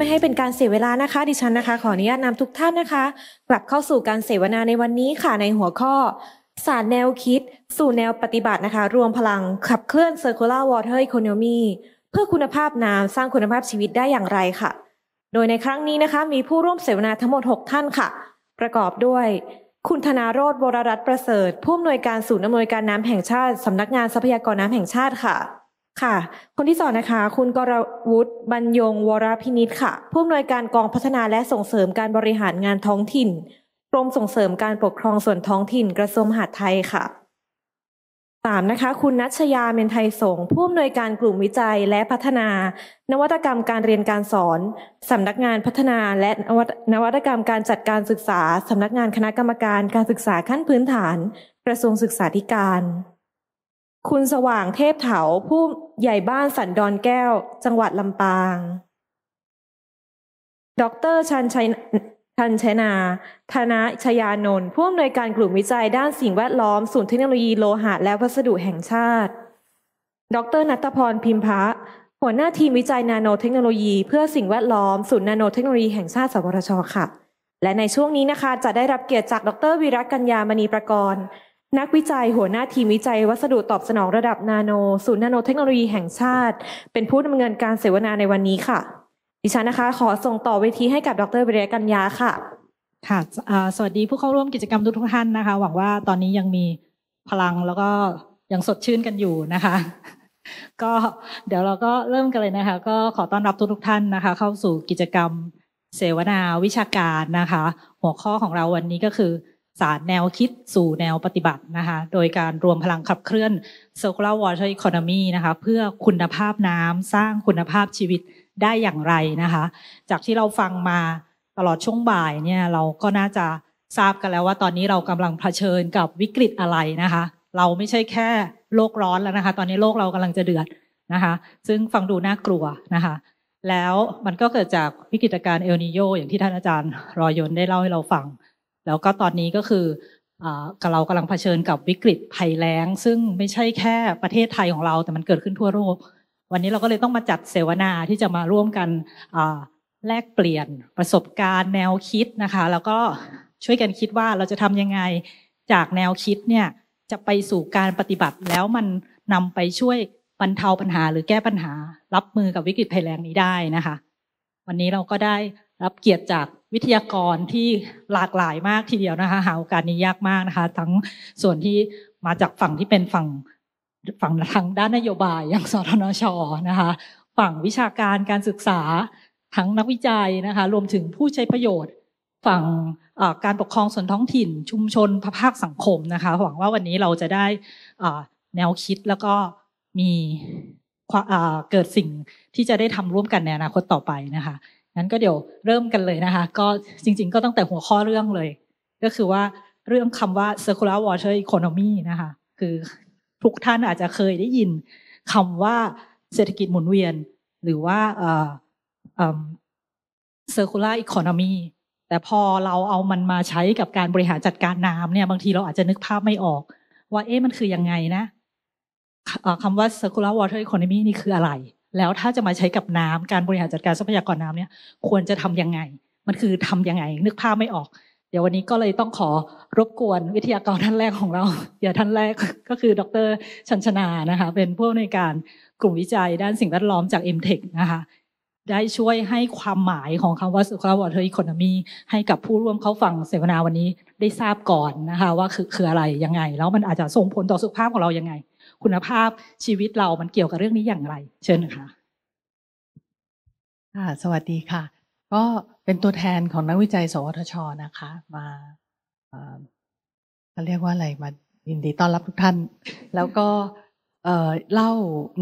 ไม่ให้เป็นการเสียเวลานะคะดิฉันนะคะขออนุญาตนำทุกท่านนะคะกลับเข้าสู่การเสวนาในวันนี้ค่ะในหัวข้อศาสตร์แนวคิดสู่แนวปฏิบัตินะคะรวมพลังขับเคลื่อน Circular Water Economy เพื่อคุณภาพน้ำสร้างคุณภาพชีวิตได้อย่างไรค่ะโดยในครั้งนี้นะคะมีผู้ร่วมเสวนาทั้งหมด6ท่านค่ะประกอบด้วยคุณธนาโรจน์ วรรัตน์ประเสริฐผู้อำนวยการศูนย์อำนวยการน้ำแห่งชาติสำนักงานทรัพยากรน้ำแห่งชาติค่ะค่ะคนที่สองนะคะคุณกรวุฒิบรรยงวรพินิจค่ะผู้อำนวยการกองพัฒนาและส่งเสริมการบริหารงานท้องถิ่นกรมส่งเสริมการปกครองส่วนท้องถิ่นกระทรวงมหาดไทยค่ะสามนะคะคุณณัชยาเมนไทยสงฆ์ผู้อำนวยการกลุ่มวิจัยและพัฒนานวัตกรรมการเรียนการสอนสำนักงานพัฒนาและนวัตกรรมการจัดการศึกษาสำนักงานคณะกรรมการการศึกษาขั้นพื้นฐานกระทรวงศึกษาธิการคุณสว่างเทพเถาผู้ใหญ่บ้านสันดอนแก้วจังหวัดลำปางดร.ชัญชนาธนะชยานนท์ผู้อำนวยการกลุ่มวิจัยด้านสิ่งแวดล้อมศูนย์เทคโนโลยีโลหะและวัสดุแห่งชาติดร.ณัฐพรพิมพะหัวหน้าทีมวิจัยนาโนเทคโนโลยีเพื่อสิ่งแวดล้อมศูนย์นาโนเทคโนโลยีแห่งชาติสวทช.ค่ะและในช่วงนี้นะคะจะได้รับเกียรติจากดร.วีรกัญญามณีประกรณ์นักวิจัยหัวหน้าทีมวิจัยวัสดุตอบสนองระดับนาโนศูนย์นาโนเทคโนโลยีแห่งชาติเป็นผู้ดำเนินการเสวนาในวันนี้ค่ะดิฉันนะคะขอส่งต่อเวทีให้กับดร.วีรกัญญาค่ะค่ะสวัสดีผู้เข้าร่วมกิจกรรมทุกท่านนะคะหวังว่าตอนนี้ยังมีพลังแล้วก็ยังสดชื่นกันอยู่นะคะก็เดี๋ยวเราก็เริ่มกันเลยนะคะก็ขอต้อนรับทุกท่านนะคะเข้าสู่กิจกรรมเสวนาวิชาการนะคะหัวข้อของเราวันนี้ก็คือศาสตร์แนวคิดสู่แนวปฏิบัตินะคะโดยการรวมพลังขับเคลื่อน Circular Water Economy นะคะเพื่อคุณภาพน้ำสร้างคุณภาพชีวิตได้อย่างไรนะคะจากที่เราฟังมาตลอดช่วงบ่ายเนี่ยเราก็น่าจะทราบกันแล้วว่าตอนนี้เรากำลังเผชิญกับวิกฤตอะไรนะคะเราไม่ใช่แค่โลกร้อนแล้วนะคะตอนนี้โลกเรากำลังจะเดือดนะคะซึ่งฟังดูน่ากลัวนะคะแล้วมันก็เกิดจากวิกฤตการณ์เอลนีโญอย่างที่ท่านอาจารย์รอยนได้เล่าให้เราฟังแล้วก็ตอนนี้ก็คือเรากำลังเผชิญกับวิกฤตภัยแล้งซึ่งไม่ใช่แค่ประเทศไทยของเราแต่มันเกิดขึ้นทั่วโลกวันนี้เราก็เลยต้องมาจัดเสวนาที่จะมาร่วมกันแลกเปลี่ยนประสบการณ์แนวคิดนะคะแล้วก็ช่วยกันคิดว่าเราจะทำยังไงจากแนวคิดเนี่ยจะไปสู่การปฏิบัติแล้วมันนำไปช่วยบรรเทาปัญหาหรือแก้ปัญหารับมือกับวิกฤตภัยแล้งนี้ได้นะคะวันนี้เราก็ได้รับเกียรติจากวิทยากรที่หลากหลายมากทีเดียวนะคะหาโอกาสนี้ยากมากนะคะทั้งส่วนที่มาจากฝั่งที่เป็นฝั่งทางด้านนโยบายอย่างสทนช.นะคะฝั่งวิชาการการศึกษาทั้งนักวิจัยนะคะรวมถึงผู้ใช้ประโยชน์ฝั่งการปกครองส่วนท้องถิ่นชุมชนภาคสังคมนะคะหวังว่าวันนี้เราจะได้แนวคิดแล้วก็มีเกิดสิ่งที่จะได้ทำร่วมกันในอนาคตต่อไปนะคะงั้นก็เดี๋ยวเริ่มกันเลยนะคะก็จริงๆก็ตั้งแต่หัวข้อเรื่องเลยก็คือว่าเรื่องคำว่า circular water economy นะคะคือทุกท่านอาจจะเคยได้ยินคำว่าเศรษฐกิจหมุนเวียนหรือว่าcircular economy แต่พอเราเอามันมาใช้กับการบริหารจัดการน้ำเนี่ยบางทีเราอาจจะนึกภาพไม่ออกว่าเอ๊ะมันคือยังไงนะคำว่า circular water economy นี่คืออะไรแล้วถ้าจะมาใช้กับน้ำการบริหารจัดการทรัพยากรน้ำเนี่ยควรจะทำยังไงมันคือทำยังไงนึกภาพไม่ออกเดี๋ยววันนี้ก็เลยต้องขอรบกวนวิทยากรท่านแรกของเราท่านแรกก็คือดร.ชัญชนานะคะเป็นผู้อำนวยการกลุ่มวิจัยด้านสิ่งแวดล้อมจาก MTech นะคะได้ช่วยให้ความหมายของคำว่า Circular Water Economy ให้กับผู้ร่วมเข้าฟังเสวนาวันนี้ได้ทราบก่อนนะคะว่าคืออะไรยังไงแล้วมันอาจจะส่งผลต่อสุขภาพของเรายังไงคุณภาพชีวิตเรามันเกี่ยวกับเรื่องนี้อย่างไรเชิญค่ะสวัสดีค่ะก็เป็นตัวแทนของนักวิจัยสวทช.นะคะมาเขาเรียกว่าอะไรมายินดีต้อนรับทุกท่านแล้วก็เล่า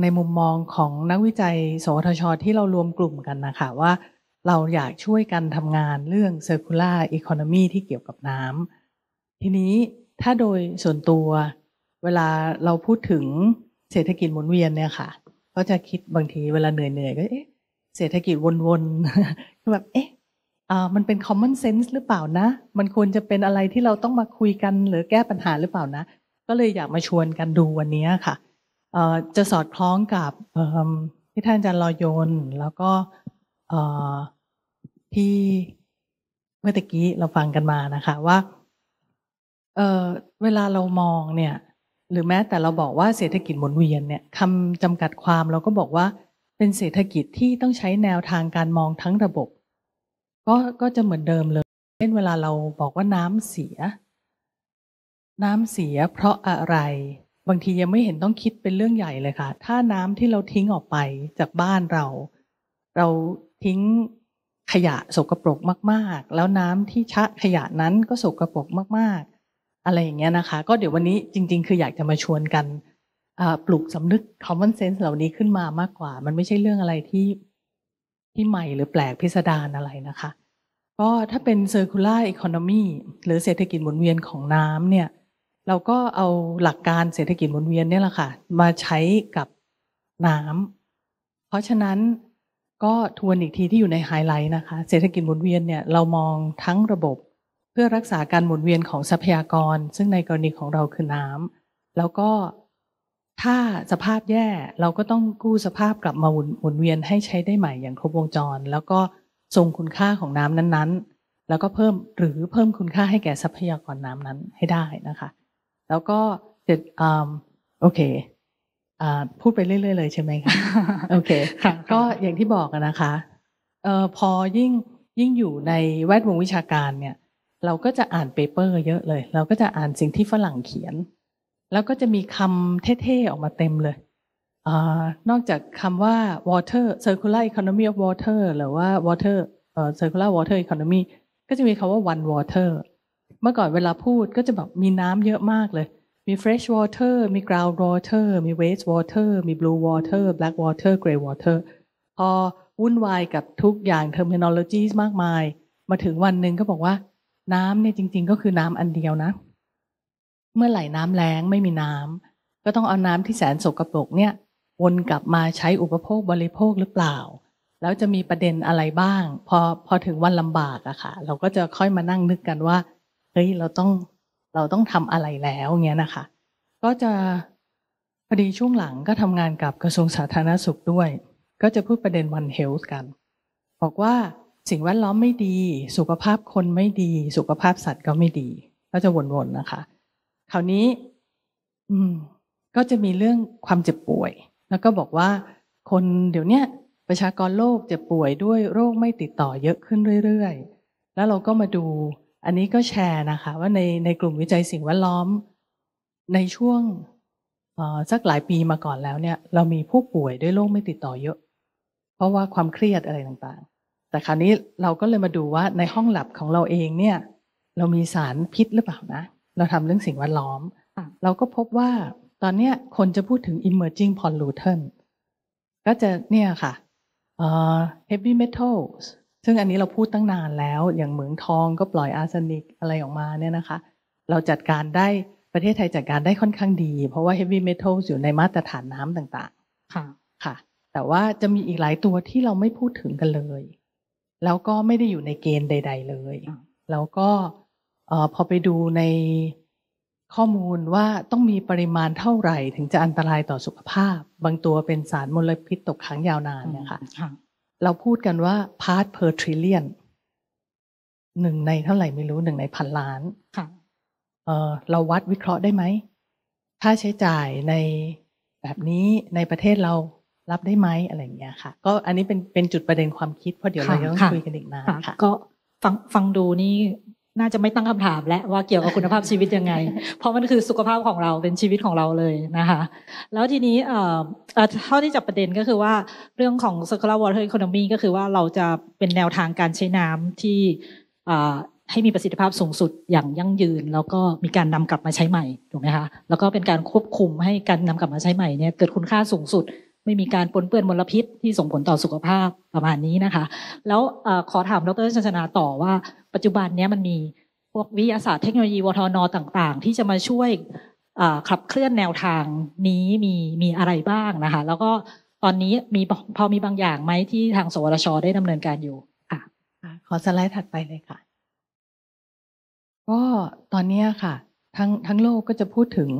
ในมุมมองของนักวิจัยสวทช.ที่เรารวมกลุ่มกันนะคะว่าเราอยากช่วยกันทำงานเรื่อง Circular Economy ที่เกี่ยวกับน้ำทีนี้ถ้าโดยส่วนตัวเวลาเราพูดถึงเศรษฐกิจหมุนเวียนเนี่ยค่ะก็จะคิดบางทีเวลาเหนื่อยๆก็เอ๊ะเศรษฐกิจวนๆก็แบบเอ๊ะมันเป็น common sense หรือเปล่านะมันควรจะเป็นอะไรที่เราต้องมาคุยกันหรือแก้ปัญหาหรือเปล่านะก็เลยอยากมาชวนกันดูวันนี้ค่ะจะสอดคล้องกับที่ท่านอาจารย์รอยนแล้วก็ ที่เมื่อกี้เราฟังกันมานะคะว่าเวลาเรามองเนี่ยหรือแม้แต่เราบอกว่าเศรษฐกิจหมุนเวียนเนี่ยคำจำกัดความเราก็บอกว่าเป็นเศรษฐกิจที่ต้องใช้แนวทางการมองทั้งระบบก็จะเหมือนเดิมเลยเช่นเวลาเราบอกว่าน้ำเสียเพราะอะไรบางทียังไม่เห็นต้องคิดเป็นเรื่องใหญ่เลยค่ะถ้าน้ำที่เราทิ้งออกไปจากบ้านเราทิ้งขยะสกปรกมากๆแล้วน้ำที่ชะขยะนั้นก็สกปรกมากๆอะไรอย่างเงี้ยนะคะก็เดี๋ยววันนี้จริงๆคืออยากจะมาชวนกันปลุกสำนึก common sense เหล่านี้ขึ้นมามากกว่ามันไม่ใช่เรื่องอะไรที่ใหม่หรือแปลกพิสดารอะไรนะคะก็ถ้าเป็น Circular Economy หรือเศรษฐกิจหมุนเวียนของน้ำเนี่ยเราก็เอาหลักการเศรษฐกิจหมุนเวียนเนี่ยแหละค่ะมาใช้กับน้ำเพราะฉะนั้นก็ทวนอีกทีที่อยู่ในไฮไลท์นะคะเศรษฐกิจหมุนเวียนเนี่ยเรามองทั้งระบบเพื่อรักษาการหมุนเวียนของทรัพยากรซึ่งในกรณีของเราคือน้ำแล้วก็ถ้าสภาพแย่เราก็ต้องกู้สภาพกลับมาหมุนเวียนให้ใช้ได้ใหม่อย่างครบวงจรแล้วก็ทรงคุณค่าของน้ำนั้นๆแล้วก็เพิ่มคุณค่าให้แก่ทรัพยากรน้ำนั้นให้ได้นะคะแล้วก็โอเคพูดไปเรื่อยๆเลยใช่ไหมคะโอเคก็อย่างที่บอกนะคะพอยิ่งอยู่ในแวดวงวิชาการเนี่ยเราก็จะอ่านเปเปอร์เยอะเลยเราก็จะอ่านสิ่งที่ฝรั่งเขียนแล้วก็จะมีคำเท่ๆออกมาเต็มเลยนอกจากคำว่า water circular economy of water หรือว่า water circular water economy ก็จะมีคำว่า one water เมื่อก่อนเวลาพูดก็จะแบบมีน้ำเยอะมากเลยมี fresh water มี ground water มี waste water มี blue water black water grey water พอวุ่นวายกับทุกอย่าง terminology มากมายมาถึงวันหนึ่งก็บอกว่าน้ำเนี่ยจริงๆก็คือน้ำอันเดียวนะเมื่อไหร่น้ำแล้งไม่มีน้ำก็ต้องเอาน้ำที่แสนสกปรกเนี่ยวนกลับมาใช้อุปโภคบริโภคหรือเปล่าแล้วจะมีประเด็นอะไรบ้างพอถึงวันลำบากอะค่ะเราก็จะค่อยมานั่งนึกกันว่าเฮ้ยเราต้องทำอะไรแล้วเงี้ยนะคะก็จะพอดีช่วงหลังก็ทำงานกับกระทรวงสาธารณสุขด้วยก็จะพูดประเด็น One Health กันบอกว่าสิ่งแวดล้อมไม่ดีสุขภาพคนไม่ดีสุขภาพสัตว์ก็ไม่ดีก็จะวนๆนะคะคราวนี้ก็จะมีเรื่องความเจ็บป่วยแล้วก็บอกว่าคนเดี๋ยวนี้ประชากรโลกเจ็บป่วยด้วยโรคไม่ติดต่อเยอะขึ้นเรื่อยๆแล้วเราก็มาดูอันนี้ก็แชร์นะคะว่าในกลุ่มวิจัยสิ่งแวดล้อมในช่วงสักหลายปีมาก่อนแล้วเนี่ยเรามีผู้ป่วยด้วยโรคไม่ติดต่อเยอะเพราะว่าความเครียดอะไรต่างๆแต่คราวนี้เราก็เลยมาดูว่าในห้องแลบของเราเองเนี่ยเรามีสารพิษหรือเปล่านะเราทำเรื่องสิ่งแวดล้อมเราก็พบว่าตอนนี้คนจะพูดถึง emerging pollutant ก็จะเนี่ยค่ะheavy metals ซึ่งอันนี้เราพูดตั้งนานแล้วอย่างเหมืองทองก็ปล่อยอาร์เซนิกอะไรออกมาเนี่ยนะคะเราจัดการได้ประเทศไทยจัดการได้ค่อนข้างดีเพราะว่า heavy metals อยู่ในมาตรฐานน้ำต่างๆค่ะแต่ว่าจะมีอีกหลายตัวที่เราไม่พูดถึงกันเลยแล้วก็ไม่ได้อยู่ในเกณฑ์ใดๆเลยแล้วก็พอไปดูในข้อมูลว่าต้องมีปริมาณเท่าไหร่ถึงจะอันตรายต่อสุขภาพบางตัวเป็นสารมลพิษตกค้างยาวนานนะคะเราพูดกันว่า part per trillion หนึ่งในเท่าไหร่ไม่รู้หนึ่งในพันล้านเราวัดวิเคราะห์ได้ไหมค่าใช้จ่ายในแบบนี้ในประเทศเรารับได้ไหมอะไรอย่างเงี้ยค่ะก็อันนี้เป็นจุดประเด็นความคิดเพราะเดี๋ยวเราจะต้องคุยกันอีกนานค่ะก็ฟังดูนี่น่าจะไม่ตั้งคำถามและว่าเกี่ยวกับคุณภาพชีวิตยังไง เพราะมันคือสุขภาพของเราเป็นชีวิตของเราเลยนะคะแล้วทีนี้เท่าที่จับประเด็นก็คือว่าเรื่องของ Circular Water Economy ก็คือว่าเราจะเป็นแนวทางการใช้น้ำที่ให้มีประสิทธิภาพสูงสุดอย่างยั่งยืนแล้วก็มีการนำกลับมาใช้ใหม่ถูกไหมคะแล้วก็เป็นการควบคุมให้การนำกลับมาใช้ใหม่เนี่ยเกิดคุณค่าสูงสุดไม่มีการปนเปื้อนมลพิษที่ส่งผลต่อสุขภาพประมาณนี้นะคะแล้วขอถามดร.ชัญชนาต่อว่าปัจจุบันนี้มันมีพวกวิทยาศาสตร์เทคโนโลยีวทน.ต่างๆที่จะมาช่วยขับเคลื่อนแนวทางนี้มีอะไรบ้างนะคะแล้วก็ตอนนี้มีพอมีบางอย่างไหมที่ทางสวทช.ได้ดำเนินการอยู่ค่ะขอสไลด์ถัดไปเลยค่ะก็ตอนนี้ค่ะทั้งโลกก็จะพูดถึง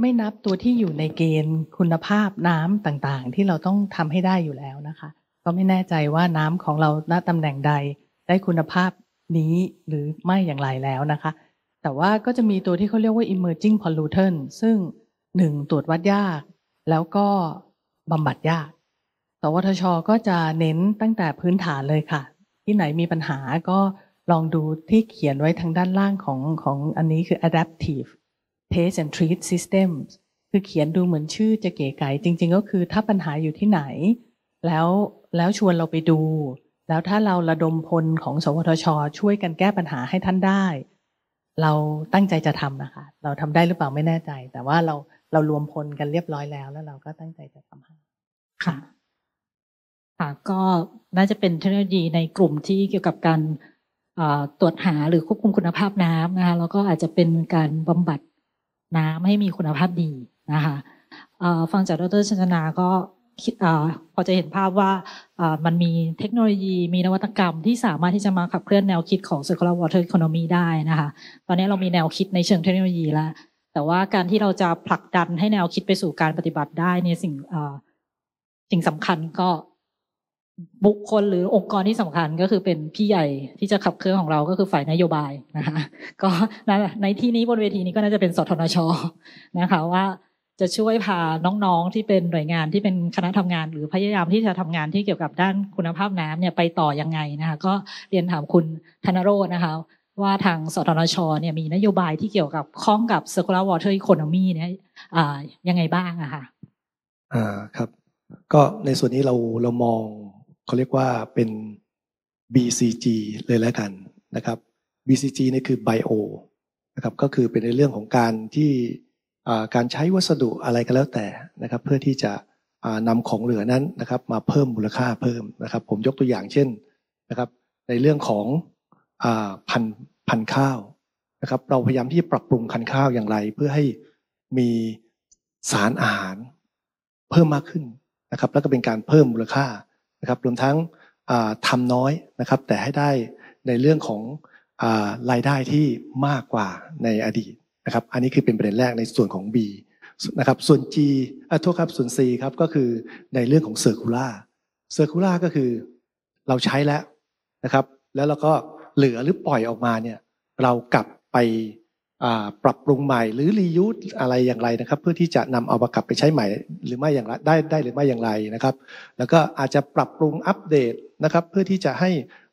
ไม่นับตัวที่อยู่ในเกณฑ์คุณภาพน้ำต่างๆที่เราต้องทำให้ได้อยู่แล้วนะคะ ก็ไม่แน่ใจว่าน้ำของเราณตำแหน่งใดได้คุณภาพนี้หรือไม่อย่างไรแล้วนะคะแต่ว่าก็จะมีตัวที่เขาเรียกว่า emerging pollutant ซึ่ง1ตรวจวัดยากแล้วก็บำบัดยากสวทช.ก็จะเน้นตั้งแต่พื้นฐานเลยค่ะที่ไหนมีปัญหาก็ลองดูที่เขียนไว้ทางด้านล่างของอันนี้คือ adaptive test and treat systems คือเขียนดูเหมือนชื่อจะเก๋ไก๋จริงๆก็คือถ้าปัญหาอยู่ที่ไหนแล้วชวนเราไปดูแล้วถ้าเราระดมพลของสวทช.ช่วยกันแก้ปัญหาให้ท่านได้เราตั้งใจจะทำนะคะเราทำได้หรือเปล่าไม่แน่ใจแต่ว่าเรารวมพลกันเรียบร้อยแล้วเราก็ตั้งใจจะทำให้ค่ะก็น่าจะเป็นเทคโนโลยีในกลุ่มที่เกี่ยวกับการตรวจหาหรือควบคุมคุณภาพน้ำนะคะแล้วก็อาจจะเป็นการบำบัดน้ำให้มีคุณภาพดีนะคะฟังจากดร.ชัญชนาก็พอจะเห็นภาพว่ามันมีเทคโนโลยีมีนวัตกรรมที่สามารถที่จะมาขับเคลื่อนแนวคิดของ Circular Water Economy ได้นะคะตอนนี้เรามีแนวคิดในเชิงเทคโนโลยีแล้วแต่ว่าการที่เราจะผลักดันให้แนวคิดไปสู่การปฏิบัติได้เนี่ยสิ่งสำคัญก็บุคคลหรือองค์กรที่สำคัญก็คือเป็นพี่ใหญ่ที่จะขับเคลื่อนของเราก็คือฝ่ายนโยบายนะคะก็ในที่นี้บนเวทีนี้ก็น่าจะเป็นสทนช.นะคะว่าจะช่วยพาน้องๆที่เป็นหน่วยงานที่เป็นคณะทำงานหรือพยายามที่จะทำงานที่เกี่ยวกับด้านคุณภาพน้ำเนี่ยไปต่อยังไงนะคะก็เรียนถามคุณธนโรจน์นะคะว่าทางสทนช.เนี่ยมีนโยบายที่เกี่ยวกับข้องกับ Circular Water Economy เนี่ยยังไงบ้างอะค่ะครับก็ในส่วนนี้เรามองเขาเรียกว่าเป็น BCG เลยแล้วกันนะครับ BCG นี่คือ Bio นะครับก็คือเป็นในเรื่องของการที่การใช้วัสดุอะไรก็แล้วแต่นะครับเพื่อที่จะนำของเหลือนั้นนะครับมาเพิ่มมูลค่าเพิ่มนะครับผมยกตัวอย่างเช่นนะครับในเรื่องของพันธุ์ข้าวนะครับเราพยายามที่จะปรับปรุงพันธุ์ข้าวอย่างไรเพื่อให้มีสารอาหารเพิ่มมากขึ้นนะครับแล้วก็เป็นการเพิ่มมูลค่านะครับรวมทั้งทำน้อยนะครับแต่ให้ได้ในเรื่องของรายได้ที่มากกว่าในอดีตนะครับอันนี้คือเป็นประเด็นแรกในส่วนของ B นะครับส่วน G โทษครับส่วน C ครับก็คือในเรื่องของ Circular ก็คือเราใช้แล้วนะครับแล้วเราก็เหลือหรือปล่อยออกมาเนี่ยเรากลับไปปรับปรุงใหม่หรือ reuse อะไรอย่างไรนะครับเพื่อที่จะนำเอามากลับไปใช้ใหม่หรือไม่อย่างไรได้หรือไม่อย่างไรนะครับแล้วก็อาจจะปรับปรุงอัปเดตนะครับเพื่อที่จะให้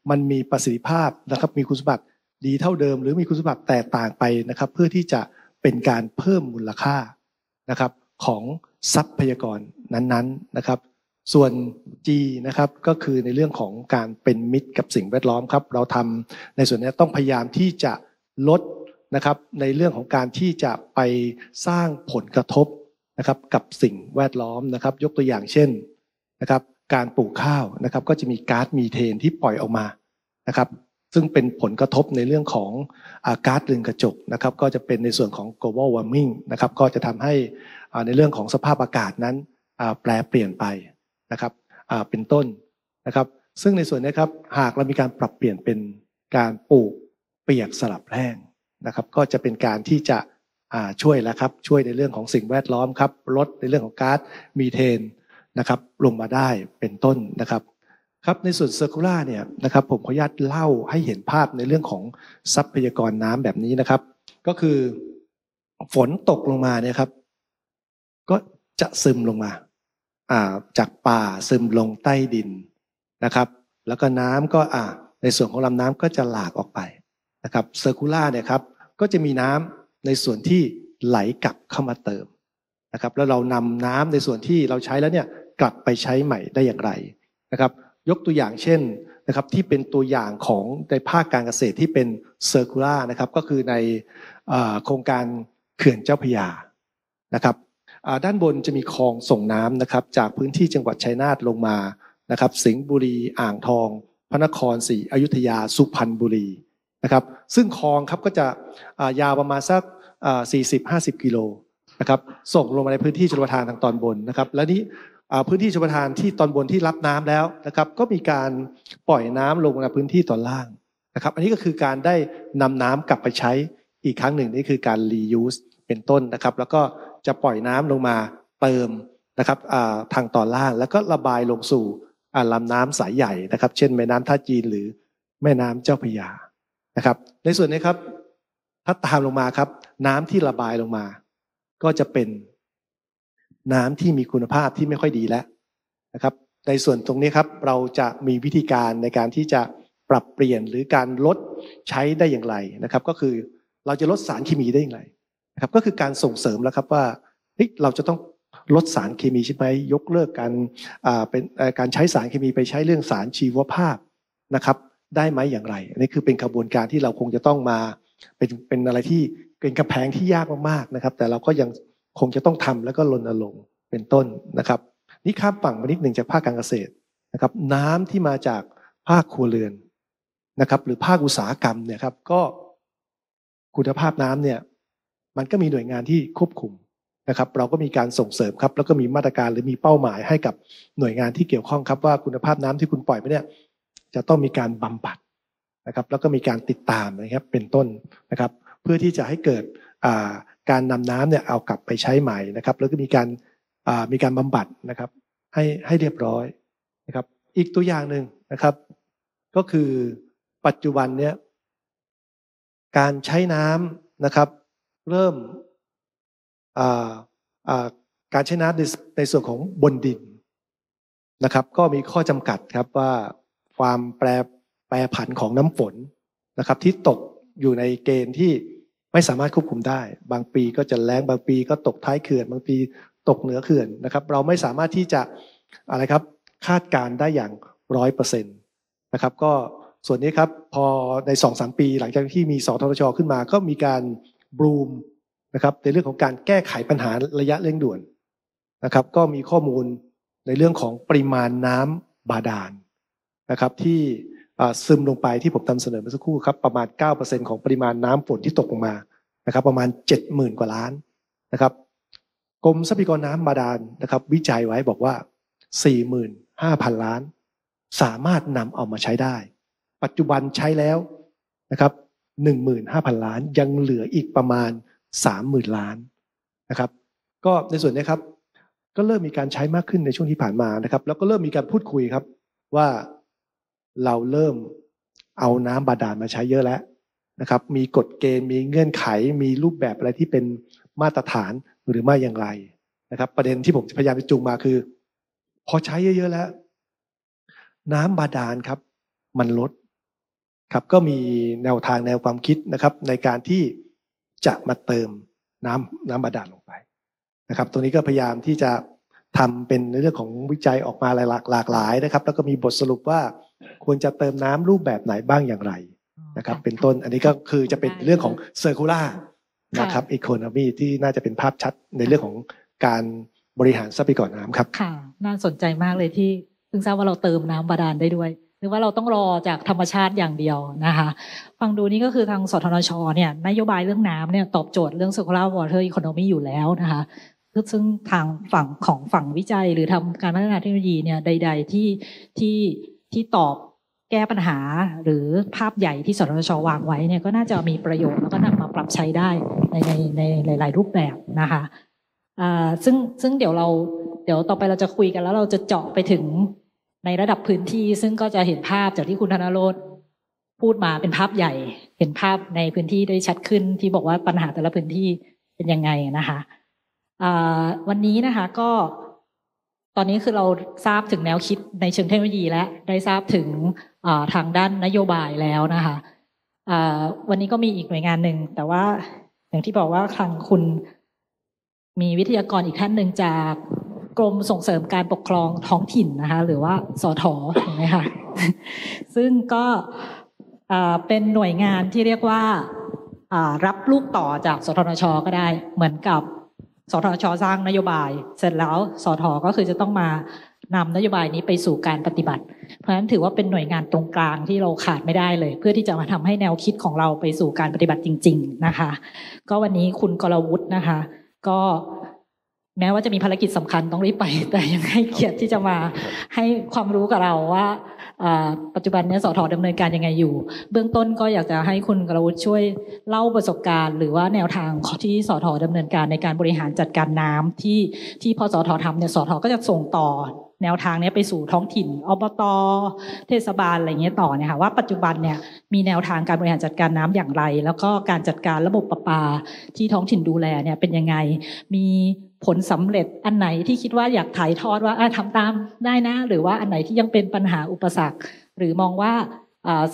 มันมีประสิทธิภาพนะครับมีคุณสมบัติดีเท่าเดิมหรือมีคุณสมบัติแตกต่างไปนะครับเพื่อที่จะเป็นการเพิ่มมูลค่านะครับของทรัพยากรนั้นๆนะครับส่วน G นะครับก็คือในเรื่องของการเป็นมิตรกับสิ่งแวดล้อมครับเราทำในส่วนนี้ต้องพยายามที่จะลดนะครับในเรื่องของการที่จะไปสร้างผลกระทบนะครับกับสิ่งแวดล้อมนะครับยกตัวอย่างเช่นนะครับการปลูกข้าวนะครับก็จะมีก๊าซมีเทนที่ปล่อยออกมานะครับซึ่งเป็นผลกระทบในเรื่องของก๊าซเรือนกระจกนะครับก็จะเป็นในส่วนของ global warming นะครับก็จะทำให้ในเรื่องของสภาพอากาศนั้นแปรเปลี่ยนไปนะครับเป็นต้นนะครับซึ่งในส่วนนี้ครับหากเรามีการปรับเปลี่ยนเป็นการปลูกเปียกสลับแห้งนะครับก็จะเป็นการที่จะช่วยแล้วครับช่วยในเรื่องของสิ่งแวดล้อมครับลดในเรื่องของก๊าซมีเทนนะครับลงมาได้เป็นต้นนะครับในส่วน Circular เนี่ยนะครับผมขออนุญาตเล่าให้เห็นภาพในเรื่องของทรัพยากรน้ำแบบนี้นะครับก็คือฝนตกลงมาเนี่ยครับก็จะซึมลงมาจากป่าซึมลงใต้ดินนะครับแล้วก็น้ำก็ในส่วนของลำน้ำก็จะหลากออกไปนะครับ Circular เนี่ยครับก็จะมีน้ำในส่วนที่ไหลกลับเข้ามาเติมนะครับแล้วเรานำน้ำในส่วนที่เราใช้แล้วเนี่ยกลับไปใช้ใหม่ได้อย่างไรนะครับยกตัวอย่างเช่นนะครับที่เป็นตัวอย่างของในภาคการเกษตรที่เป็น Circular นะครับก็คือในโครงการเขื่อนเจ้าพระยานะครับด้านบนจะมีคลองส่งน้ำนะครับจากพื้นที่จังหวัดชัยนาทลงมานะครับสิงห์บุรีอ่างทองพระนครศรีอยุธยาสุพรรณบุรีนะครับซึ่งคลองครับก็จะยาวประมาณสัก 40-50 กิโลนะครับส่งลงมาในพื้นที่ชลประทานทางตอนบนนะครับและนี้พื้นที่ชลประทานที่ตอนบนที่รับน้ำแล้วนะครับก็มีการปล่อยน้ำลงในพื้นที่ตอนล่างนะครับอันนี้ก็คือการได้นำน้ำกลับไปใช้อีกครั้งหนึ่งนี่คือการ reuse เป็นต้นนะครับแล้วก็จะปล่อยน้ำลงมาเติมนะครับทางตอนล่างแล้วก็ระบายลงสู่ ลำน้ำสายใหญ่นะครับเช่นแม่น้ำท่าจีนหรือแม่น้ำเจ้าพระยานะครับในส่วนนี้ครับถ้าตามลงมาครับน้ำที่ระบายลงมาก็จะเป็นน้ำที่มีคุณภาพที่ไม่ค่อยดีแล้วนะครับในส่วนตรงนี้ครับเราจะมีวิธีการในการที่จะปรับเปลี่ยนหรือการลดใช้ได้อย่างไรนะครับก็คือเราจะลดสารเคมีได้อย่างไรนะครับก็คือการส่งเสริมแล้วครับว่าเราจะต้องลดสารเคมีใช่ไหมยกเลิกการเป็นการใช้สารเคมีไปใช้เรื่องสารชีวภาพนะครับได้ไหมอย่างไรอันนี้คือเป็นกระบวนการที่เราคงจะต้องมาเป็นอะไรที่เป็นกำแพงที่ยากมากๆนะครับแต่เราก็ยังคงจะต้องทำแล้วก็รณรงค์เป็นต้นนะครับนี่ข้ามฝั่งมานิดหนึ่งจากภาคการเกษตรนะครับน้ำที่มาจากภาคครัวเรือนนะครับหรือภาคอุตสาหกรรมเนี่ยครับก็คุณภาพน้ำเนี่ยมันก็มีหน่วยงานที่ควบคุมนะครับเราก็มีการส่งเสริมครับแล้วก็มีมาตรการหรือมีเป้าหมายให้กับหน่วยงานที่เกี่ยวข้องครับว่าคุณภาพน้ำที่คุณปล่อยไปเนี่ยจะต้องมีการบำบัดนะครับแล้วก็มีการติดตามนะครับเป็นต้นนะครับเพื่อที่จะให้เกิดการนำน้ำเนี่ยเอากลับไปใช้ใหม่นะครับแล้วก็มีการบำบัดนะครับให้เรียบร้อยนะครับอีกตัวอย่างหนึ่งนะครับก็คือปัจจุบันเนี่ยการใช้น้ำนะครับเริ่มการใช้น้ำในส่วนของบนดินนะครับก็มีข้อจำกัดครับว่าความแปรผันของน้ำฝนนะครับที่ตกอยู่ในเกณฑ์ที่ไม่สามารถควบคุมได้บางปีก็จะแล้งบางปีก็ตกท้ายเขื่อนบางปีตกเหนือเขื่อนนะครับเราไม่สามารถที่จะอะไรครับคาดการได้อย่าง 100% นะครับก็ส่วนนี้ครับพอใน 2-3 ปีหลังจากที่มีสทช.ขึ้นมาก็มีการบลูมนะครับในเรื่องของการแก้ไขปัญหาระยะเร่งด่วนนะครับก็มีข้อมูลในเรื่องของปริมาณน้ำบาดาลนะครับที่ซึมลงไปที่ผมนำเสนอเมื่อสักครู่ครับประมาณ 9% ของปริมาณน้ำฝนที่ตกลงมานะครับประมาณ 70,000 กว่าล้านนะครับกรมทรัพยากรน้ำบาดาลนะครับวิจัยไว้บอกว่า 45,000 ล้านสามารถนำเอามาใช้ได้ปัจจุบันใช้แล้วนะครับ 15,000 ล้านยังเหลืออีกประมาณ 30,000 ล้านนะครับก็ในส่วนนี้ครับก็เริ่มมีการใช้มากขึ้นในช่วงที่ผ่านมานะครับแล้วก็เริ่มมีการพูดคุยครับว่าเราเริ่มเอาน้ำบาดาลมาใช้เยอะแล้วนะครับมีกฎเกณฑ์มีเงื่อนไขมีรูปแบบอะไรที่เป็นมาตรฐานหรือไม่อย่างไรนะครับประเด็นที่ผมพยายามจะจูงมาคือพอใช้เยอะๆแล้วน้ำบาดาลครับมันลดครับก็มีแนวทางแนวความคิดนะครับในการที่จะมาเติมน้ำบาดาลลงไปนะครับตรงนี้ก็พยายามที่จะทำเป็นในเรื่องของวิจัยออกมาหลากหลายนะครับแล้วก็มีบทสรุปว่าควรจะเติมน้ำรูปแบบไหนบ้างอย่างไรนะครับเป็นต้นอันนี้ก็คือจะเป็นเรื่องของ Circular นะครับ Economy ที่น่าจะเป็นภาพชัดในเรื่องของการบริหารทรัพยากรน้ำครับค่ะน่าสนใจมากเลยที่เพิ่งทราบว่าเราเติมน้ำบาดาลได้ด้วยหรือว่าเราต้องรอจากธรรมชาติอย่างเดียวนะคะฟังดูนี่ก็คือทางสทช.เนี่ยนโยบายเรื่องน้ำเนี่ยตอบโจทย์เรื่อง Circular Water Economy อยู่แล้วนะคะซึ่งทางฝั่งของฝั่งวิจัยหรือทำการพัฒนาเทคโนโลยีเนี่ยใดๆที่ตอบแก้ปัญหาหรือภาพใหญ่ที่สทช.วางไว้เนี่ยก็น่าจะมีประโยชน์แล้วก็นำมาปรับใช้ได้ในหลายรูปแบบนะคะซึ่งเดี๋ยวต่อไปเราจะคุยกันแล้วเราจะเจาะไปถึงในระดับพื้นที่ซึ่งก็จะเห็นภาพจากที่คุณธนโรจน์พูดมาเป็นภาพใหญ่เห็นภาพในพื้นที่ได้ชัดขึ้นที่บอกว่าปัญหาแต่ละพื้นที่เป็นยังไงนะคะวันนี้นะคะก็ตอนนี้คือเราทราบถึงแนวคิดในเชิงเทคโนโลยีและได้ทราบถึงทางด้านนโยบายแล้วนะคะวันนี้ก็มีอีกหน่วยงานหนึ่งแต่ว่าอย่างที่บอกว่าทางคุณมีวิทยากรอีกท่านหนึ่งจากกรมส่งเสริมการปกครองท้องถิ่นนะคะหรือว่าสทถูกไหมคะซึ่งก็เป็นหน่วยงานที่เรียกว่ารับลูกต่อจากสทช.ก็ได้เหมือนกับสทช.สร้างนโยบายเสร็จแล้วสทก็คือจะต้องมานำนโยบายนี้ไปสู่การปฏิบัติเพราะฉะนั้นถือว่าเป็นหน่วยงานตรงกลางที่เราขาดไม่ได้เลยเพื่อที่จะมาทำให้แนวคิดของเราไปสู่การปฏิบัติจริงๆนะคะก็วันนี้คุณกรวุฒินะคะก็แม้ว่าจะมีภารกิจสำคัญต้องรีบไปแต่ยังให้เกียรติที่จะมาให้ความรู้กับเราว่าปัจจุบันนี้สทดำเนินการยังไงอยู่เบื้องต้นก็อยากจะให้คุณกรวุฒิช่วยเล่าประสบการณ์หรือว่าแนวทางที่สทดำเนินการในการบริหารจัดการน้ำที่พอสททำเนี่ยสทก็จะส่งต่อ แนวทางนี้ไปสู่ท้องถิ่นอบต.เทศบาลอะไรเงี้ยต่อเนี่ยค่ะว่าปัจจุบันเนี่ยมีแนวทางการบริหารจัดการน้ำอย่างไรแล้วก็การจัดการระบบประปาที่ท้องถิ่นดูแลเนี่ยเป็นยังไงมีผลสำเร็จอันไหนที่คิดว่าอยากถ่ายทอดว่าทำตามได้นะหรือว่าอันไหนที่ยังเป็นปัญหาอุปสรรคหรือมองว่า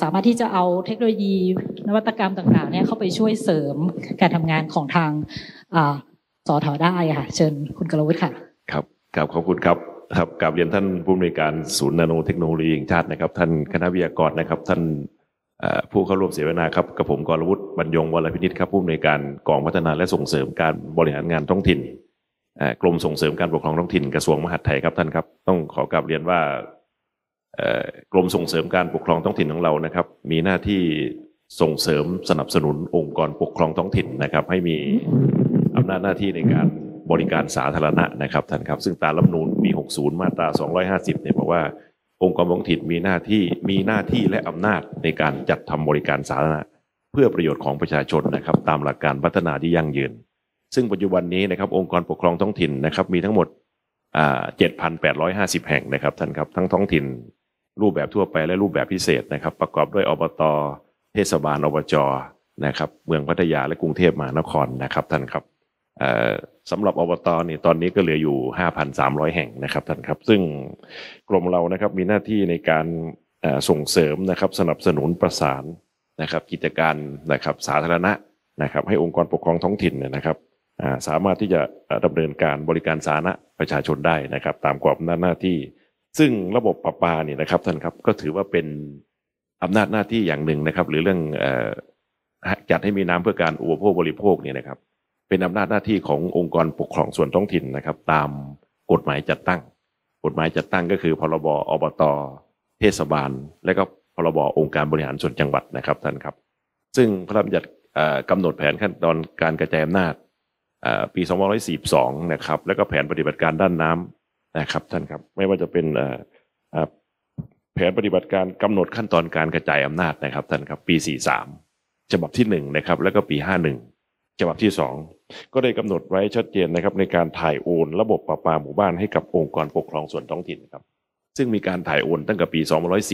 สามารถที่จะเอาเทคโนโลยีนวัตกรรมต่างๆเนี่ยเข้าไปช่วยเสริมการทำงานของทางสท.ได้ค่ะเชิญคุณกรวุฒิค่ะครับกับขอบคุณครับครับกราบเรียนท่านผู้อำนวยการศูนย์นาโนเทคโนโลยีแห่งชาตินะครับท่านคณะวิทยากรนะครับท่านผู้เข้าร่วมเสวนาครับกับผมกรวุฒิบรรยงวรพินิจครับผู้อำนวยการกองพัฒนาและส่งเสริมการบริหารงานท้องถิ่นกรมส่งเสริมการปกครองท้องถิ่นกระทรวงมหาดไทยครับท่านครับต้องขอกราบเรียนว่ากรมส่งเสริมการปกครองท้องถิ่นของเรานะครับมีหน้าที่ส่งเสริมสนับสนุนองค์กรปกครองท้องถิ่นนะครับให้มีอำนาจหน้าที่ในการบริการสาธารณะนะครับท่านครับซึ่งตามรัฐธรรมนูญปี60มาตรา250เนี่ยบอกว่าองค์กรท้องถิ่นมีหน้าที่และอำนาจในการจัดทำบริการสาธารณะเพื่อประโยชน์ของประชาชนนะครับตามหลักการพัฒนาที่ยั่งยืนซึ่งปัจจุบันนี้นะครับองค์กรปกครองท้องถิ่นนะครับมีทั้งหมด 7,850 แห่งนะครับท่านครับทั้งท้องถิ่นรูปแบบทั่วไปและรูปแบบพิเศษนะครับประกอบด้วยอบต.เทศบาลอบจ.นะครับเมืองพัทยาและกรุงเทพมหานครนะครับท่านครับสำหรับอบต.นี่ตอนนี้ก็เหลืออยู่ 5,300 แห่งนะครับท่านครับซึ่งกรมเรานะครับมีหน้าที่ในการส่งเสริมนะครับสนับสนุนประสานนะครับกิจการนะครับสาธารณะนะครับให้องค์กรปกครองท้องถิ่นเนี่ยนะครับสามารถที่จะดำเนินการบริการสาธารณะประชาชนได้นะครับตามกรอบอำนาจหน้าที่ซึ่งระบบประปาเนี่ยนะครับท่านครับก็ถือว่าเป็นอำนาจหน้าที่อย่างหนึ่งนะครับหรือเรื่องจัดให้มีน้ำเพื่อการอุปโภคบริโภคเนี่ยนะครับเป็นอำนาจหน้าที่ขององค์กรปกครองส่วนท้องถิ่นนะครับตามกฎหมายจัดตั้งก็คือพรบอบตเทศบาลและก็พรบองค์การบริหารส่วนจังหวัดนะครับท่านครับซึ่งพระราชบัญญัติกำหนดแผนขั้นตอนการกระจายอำนาจปี2542นะครับแล้วก็แผนปฏิบัติการด้านน้ำนะครับท่านครับไม่ว่าจะเป็นแผนปฏิบัติการกำหนดขั้นตอนการกระจายอำนาจนะครับท่านครับปี43ฉบับที่1นะครับแล้วก็ปี51ฉบับที่2ก็ได้กำหนดไว้ชัดเจนนะครับในการถ่ายโอนระบบประปาหมู่บ้านให้กับองค์กรปกครองส่วนท้องถิ่นครับซึ่งมีการถ่ายโอนตั้งแต่ปี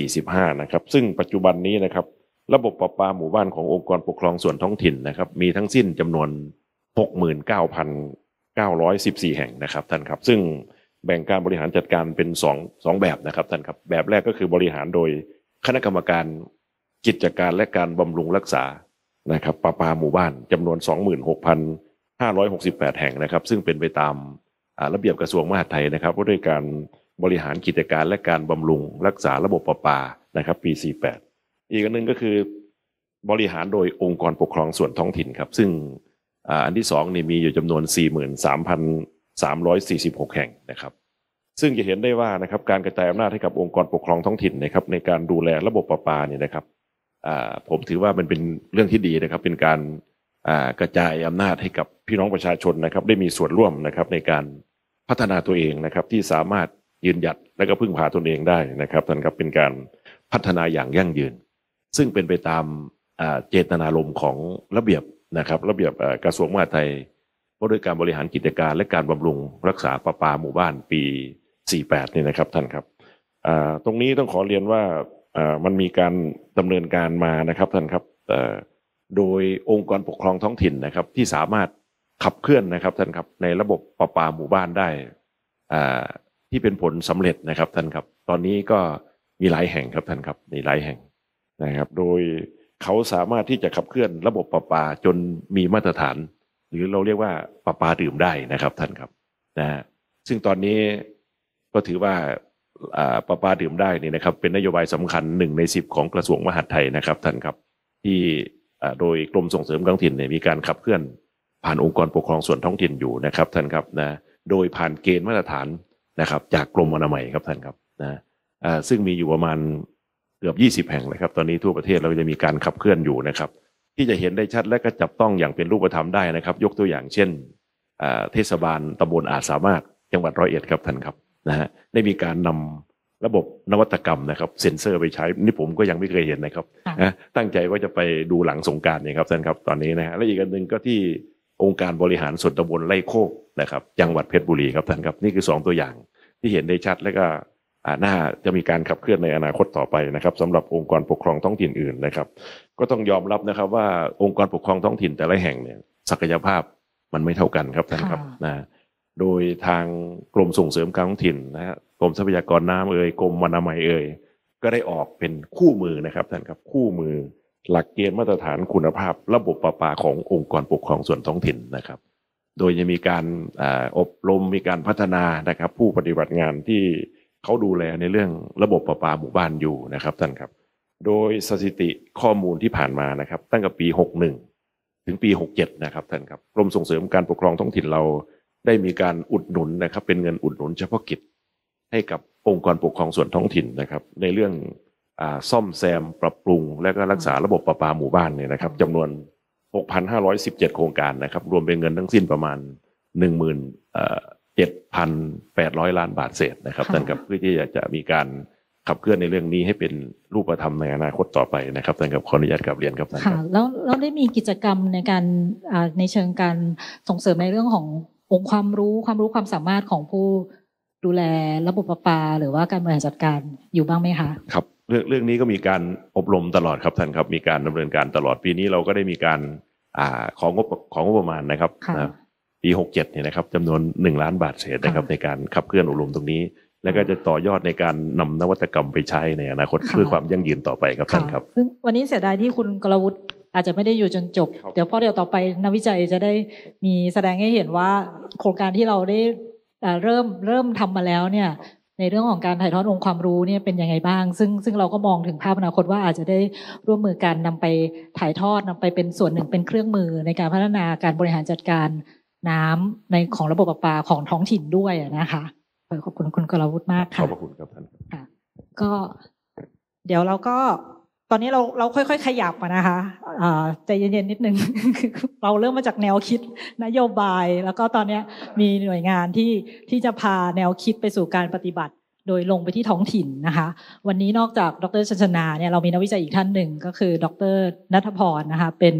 2545นะครับซึ่งปัจจุบันนี้นะครับระบบประปาหมู่บ้านขององค์กรปกครองส่วนท้องถิ่นนะครับมีทั้งสิ้นจำนวน 69,914 แห่งนะครับท่านครับซึ่งแบ่งการบริหารจัดการเป็นสองแบบนะครับท่านครับแบบแรกก็คือบริหารโดยคณะกรรมการกิจการและการบำรุงรักษานะครับประปาหมู่บ้านจำนวน 26,568 แห่งนะครับซึ่งเป็นไปตามระเบียบกระทรวงมหาดไทยนะครับว่าด้วยการบริหารกิจการและการบำรุงรักษาระบบประปานะครับปี48อีกอันหนึ่งก็คือบริหารโดยองค์กรปกครองส่วนท้องถิ่นครับซึ่งอันที่2นี่มีอยู่จำนวน 43,346 แห่งนะครับซึ่งจะเห็นได้ว่านะครับการกระจายอำนาจให้กับองค์กรปกครองท้องถิ่นนะครับในการดูแลระบบประปาเนี่ยนะครับผมถือว่ามันเป็นเรื่องที่ดีนะครับเป็นการกระจายอำนาจให้กับพี่น้องประชาชนนะครับได้มีส่วนร่วมนะครับในการพัฒนาตัวเองนะครับที่สามารถยืนหยัดและก็พึ่งพาตนเองได้นะครับท่านครับเป็นการพัฒนาอย่างยั่งยืนซึ่งเป็นไปตามเจตนารมณ์ของระเบียบนะครับระเบียบกระทรวงมหาดไทยว่าด้วยการบริหารกิจการและการบำรุงรักษาประปาหมู่บ้านปี48นี่นะครับท่านครับตรงนี้ต้องขอเรียนว่ามันมีการดำเนินการมานะครับท่านครับโดยองค์กรปกครองท้องถิ่นนะครับที่สามารถขับเคลื่อนนะครับท่านครับในระบบประปาหมู่บ้านได้ที่เป็นผลสำเร็จนะครับท่านครับตอนนี้ก็มีหลายแห่งครับท่านครับมีหลายแห่งนะครับโดยเขาสามารถที่จะขับเคลื่อนระบบประปาจนมีมาตรฐานหรือเราเรียกว่าประปาดื่มได้นะครับท่านครับนะซึ่งตอนนี้ก็ถือว่าประปาดื่มได้นี่นะครับเป็นนโยบายสำคัญ1 ใน 10ของกระทรวงมหาดไทยนะครับท่านครับที่โดยกรมส่งเสริมท้องถิ่นเนี่ยมีการขับเคลื่อนผ่านองค์กรปกครองส่วนท้องถิ่นอยู่นะครับท่านครับนะโดยผ่านเกณฑ์มาตรฐานนะครับจากกรมอนามัยครับท่านครับนะซึ่งมีอยู่ประมาณเกือบ20แห่งเลยครับตอนนี้ทั่วประเทศเราจะมีการขับเคลื่อนอยู่นะครับที่จะเห็นได้ชัดและก็จับต้องอย่างเป็นรูปธรรมได้นะครับยกตัวอย่างเช่นเทศบาลตำบลอาจสามารถจังหวัด101ครับท่านครับนะฮะได้มีการนำระบบนวัตกรรมนะครับเซ็นเซอร์ไปใช้นี่ผมก็ยังไม่เคยเห็นนะครับนะตั้งใจว่าจะไปดูหลังสงกรานต์เนี่ยครับท่านครับตอนนี้นะฮะและอีกอันหนึ่งก็ที่องค์การบริหารส่วนตำบลไร่โคกนะครับจังหวัดเพชรบุรีครับท่านครับนี่คือ2ตัวอย่าง ที่เห็นได้ชัดและก็น่าจะมีการขับเคลื่อนในอนาคตต่อไปนะครับสำหรับองค์กรปกครองท้องถิ่นอื่นนะครับก็ต้องยอมรับนะครับว่าองค์กรปกครองท้องถิ่นแต่ละแห่งเนี่ยศักยภาพมันไม่เท่ากันครับท่านครับนะโดยทางกรมส่งเสริมการท้องถิ่นนะฮะกรมทรัพยากรน้ำเอ่ยกรมอนามัยเอ่ยก็ได้ออกเป็นคู่มือนะครับท่านครับคู่มือหลักเกณฑ์มาตรฐานคุณภาพระบบประปาขององค์กรปกครองส่วนท้องถิ่นนะครับโดยจะมีการอบรมมีการพัฒนานะครับผู้ปฏิบัติงานที่เขาดูแลในเรื่องระบบประปาหมู่บ้านอยู่นะครับท่านครับโดยสถิติข้อมูลที่ผ่านมานะครับตั้งแต่ปี61ถึงปี67นะครับท่านครับกรมส่งเสริมการปกครองท้องถิ่นเราได้มีการอุดหนุนนะครับเป็นเงินอุดหนุนเฉพาะกิจให้กับองค์กรปกครองส่วนท้องถิ่นนะครับในเรื่องซ่อมแซมปรับปรุงและก็รักษาระบบประปาหมู่บ้านเนี่ยนะครับจำนวน 6,517 โครงการนะครับรวมเป็นเงินทั้งสิ้นประมาณ 17,800 ล้านบาทเศษนะครับท่านครับเพื่อที่จะมีการขับเคลื่อนในเรื่องนี้ให้เป็นรูปธรรมในอนาคตต่อไปนะครับท่านครับขออนุญาตกลับเรียนครับท่านค่ะแล้วเราได้มีกิจกรรมในการในเชิงการส่งเสริมในเรื่องขององค์ความรู้ความสามารถของผู้ดูแลระบบประปาหรือว่าการบริหารจัดการอยู่บ้างไหมคะครับเรื่องนี้ก็มีการอบรมตลอดครับท่านครับมีการดำเนินการตลอดปีนี้เราก็ได้มีการของงบประมาณนะครับปี67เนี่ยนะครับจำนวน1ล้านบาทเศษนะครับในการขับเคลื่อนอบรมตรงนี้แล้วก็จะต่อยอดในการนำนวัตกรรมไปใช้ในอนาคตเพื่อความยั่งยืนต่อไปครับท่านครับซึ่งวันนี้เสียดายที่คุณกรวุฒิอาจจะไม่ได้อยู่จนจบเดี๋ยวพอต่อไปนักวิจัยจะได้มีแสดงให้เห็นว่าโครงการที่เราได้เริ่มทำมาแล้วเนี่ยในเรื่องของการถ่ายทอดองค์ความรู้เนี่ยเป็นยังไงบ้างซึ่งเราก็มองถึงภาพอนาคตว่าอาจจะได้ร่วมมือกันนำไปถ่ายทอดนำไปเป็นส่วนหนึ่งเป็นเครื่องมือในการพัฒนาการบริหารจัดการน้ำในของระบบประปาของท้องถิ่นด้วยนะคะขอบคุณคุณกรวุฒิมากค่ะขอบคุณครับท่านค่ะก็เดี๋ยวเราก็ตอนนี้เราค่อยๆขยับนะคะใจเย็นๆนิดนึง เราเริ่มมาจากแนวคิดนโยบายแล้วก็ตอนนี้มีหน่วยงานที่จะพาแนวคิดไปสู่การปฏิบัติโดยลงไปที่ท้องถิ่นนะคะวันนี้นอกจากดร.ชัญชนาเนี่ยเรามีนักวิจัยอีกท่านหนึ่งก็คือดร.ณัฐพรนะคะเป็น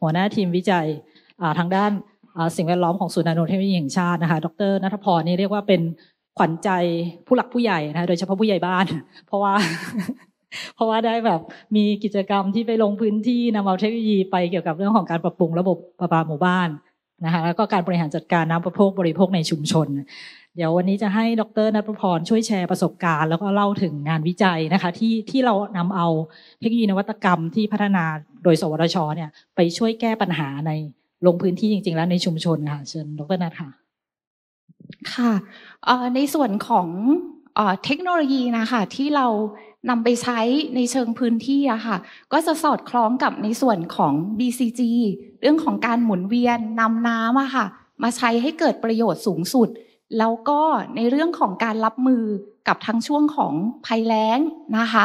หัวหน้าทีมวิจัยทางด้านสิ่งแวดล้อมของศูนย์นาโนเทคโนโลยีแห่งชาตินะคะดร.ณัฐพรนี่เรียกว่าเป็นขวัญใจผู้หลักผู้ใหญ่นะคะโดยเฉพาะผู้ใหญ่บ้านเพราะว่าได้แบบมีกิจกรรมที่ไปลงพื้นที่นำเอาเทคโนโลยีไปเกี่ยวกับเรื่องของการปรับปรุงระบบประปาหมู่บ้านนะคะแล้วก็การบริหารจัดการน้ำประโภคบริโภคในชุมชนเดี๋ยววันนี้จะให้ดร.ณัฐพรช่วยแชร์ประสบการณ์แล้วก็เล่าถึงงานวิจัยนะคะที่เรานำเอาเทคโนโลยีนวัตกรรมที่พัฒนาโดยสวทช.เนี่ยไปช่วยแก้ปัญหาในลงพื้นที่จริงๆแล้วในชุมชนค่ะเชิญดร.ณัฐค่ะค่ะในส่วนของเทคโนโลยีนะคะที่เรานำไปใช้ในเชิงพื้นที่อะค่ะก็จะสอดคล้องกับในส่วนของ BCG เรื่องของการหมุนเวียนนำน้ำอะค่ะมาใช้ให้เกิดประโยชน์สูงสุดแล้วก็ในเรื่องของการรับมือกับทั้งช่วงของภัยแล้งนะคะ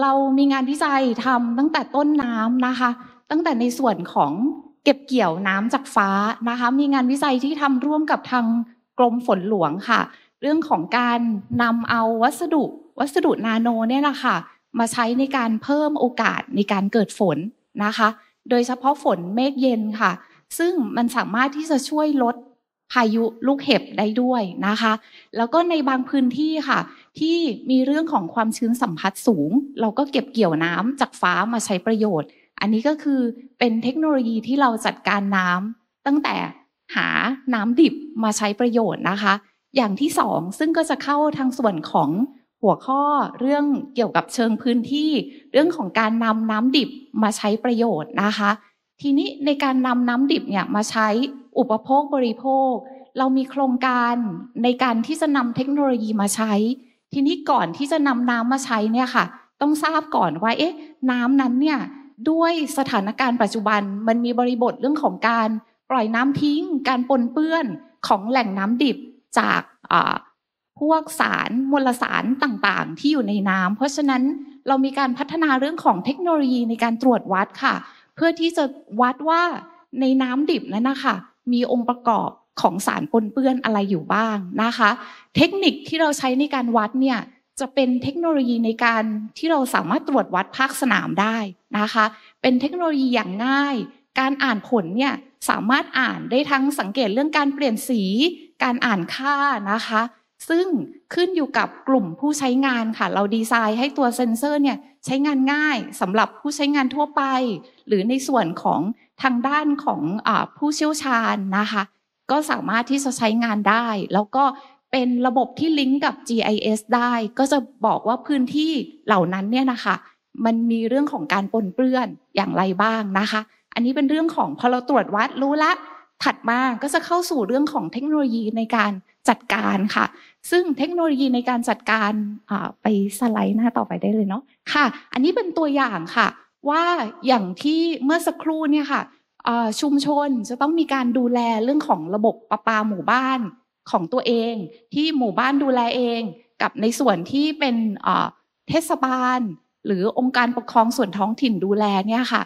เรามีงานวิจัยทำตั้งแต่ต้นน้ำนะคะตั้งแต่ในส่วนของเก็บเกี่ยวน้ำจากฟ้านะคะมีงานวิจัยที่ทำร่วมกับทางกรมฝนหลวงค่ะเรื่องของการนำเอาวัสดุนาโนเนี่ยนะคะมาใช้ในการเพิ่มโอกาสในการเกิดฝนนะคะโดยเฉพาะฝนเมฆเย็นค่ะซึ่งมันสามารถที่จะช่วยลดพายุลูกเห็บได้ด้วยนะคะแล้วก็ในบางพื้นที่ค่ะที่มีเรื่องของความชื้นสัมผัสสูงเราก็เก็บเกี่ยวน้ำจากฟ้ามาใช้ประโยชน์อันนี้ก็คือเป็นเทคโนโลยีที่เราจัดการน้ำตั้งแต่หาน้ำดิบมาใช้ประโยชน์นะคะอย่างที่สองซึ่งก็จะเข้าทางส่วนของหัวข้อเรื่องเกี่ยวกับเชิงพื้นที่เรื่องของการนำน้ำดิบมาใช้ประโยชน์นะคะทีนี้ในการนำน้ำดิบเนี่ยมาใช้อุปโภคบริโภคเรามีโครงการในการที่จะนำเทคโนโลยีมาใช้ทีนี้ก่อนที่จะนำน้ำมาใช้เนี่ยค่ะต้องทราบก่อนว่าน้ำนั้นเนี่ยด้วยสถานการณ์ปัจจุบันมันมีบริบทเรื่องของการปล่อยน้ำทิ้งการปนเปื้อนของแหล่งน้ำดิบจากพวกสารมลสารต่างๆที่อยู่ในน้ำเพราะฉะนั้นเรามีการพัฒนาเรื่องของเทคโนโลยีในการตรวจวัดค่ะเพื่อที่จะวัดว่าในน้ำดิบนั้นนะคะมีองค์ประกอบของสารปนเปื้อนอะไรอยู่บ้างนะคะเทคนิคที่เราใช้ในการวัดเนี่ยจะเป็นเทคโนโลยีในการที่เราสามารถตรวจวัดภาคสนามได้นะคะเป็นเทคโนโลยีอย่างง่ายการอ่านผลเนี่ยสามารถอ่านได้ทั้งสังเกตเรื่องการเปลี่ยนสีการอ่านค่านะคะ ซึ่งขึ้นอยู่กับกลุ่มผู้ใช้งานค่ะเราดีไซน์ให้ตัวเซ็นเซอร์เนี่ยใช้งานง่ายสำหรับผู้ใช้งานทั่วไปหรือในส่วนของทางด้านของผู้เชี่ยวชาญนะคะก็สามารถที่จะใช้งานได้แล้วก็เป็นระบบที่ลิงก์กับ GIS ได้ก็จะบอกว่าพื้นที่เหล่านั้นเนี่ยนะคะมันมีเรื่องของการปนเปื้อนอย่างไรบ้างนะคะอันนี้เป็นเรื่องของพอเราตรวจวัดรู้ละถัดมาก็จะเข้าสู่เรื่องของเทคโนโลยีในการจัดการค่ะซึ่งเทคโนโลยีในการจัดการไปสไลด์หน้าต่อไปได้เลยเนาะค่ะอันนี้เป็นตัวอย่างค่ะว่าอย่างที่เมื่อสักครู่เนี่ยค่ะชุมชนจะต้องมีการดูแลเรื่องของระบบประปาหมู่บ้านของตัวเองที่หมู่บ้านดูแลเองกับในส่วนที่เป็นเทศบาลหรือองค์การปกครองส่วนท้องถิ่นดูแลเนี่ยค่ะ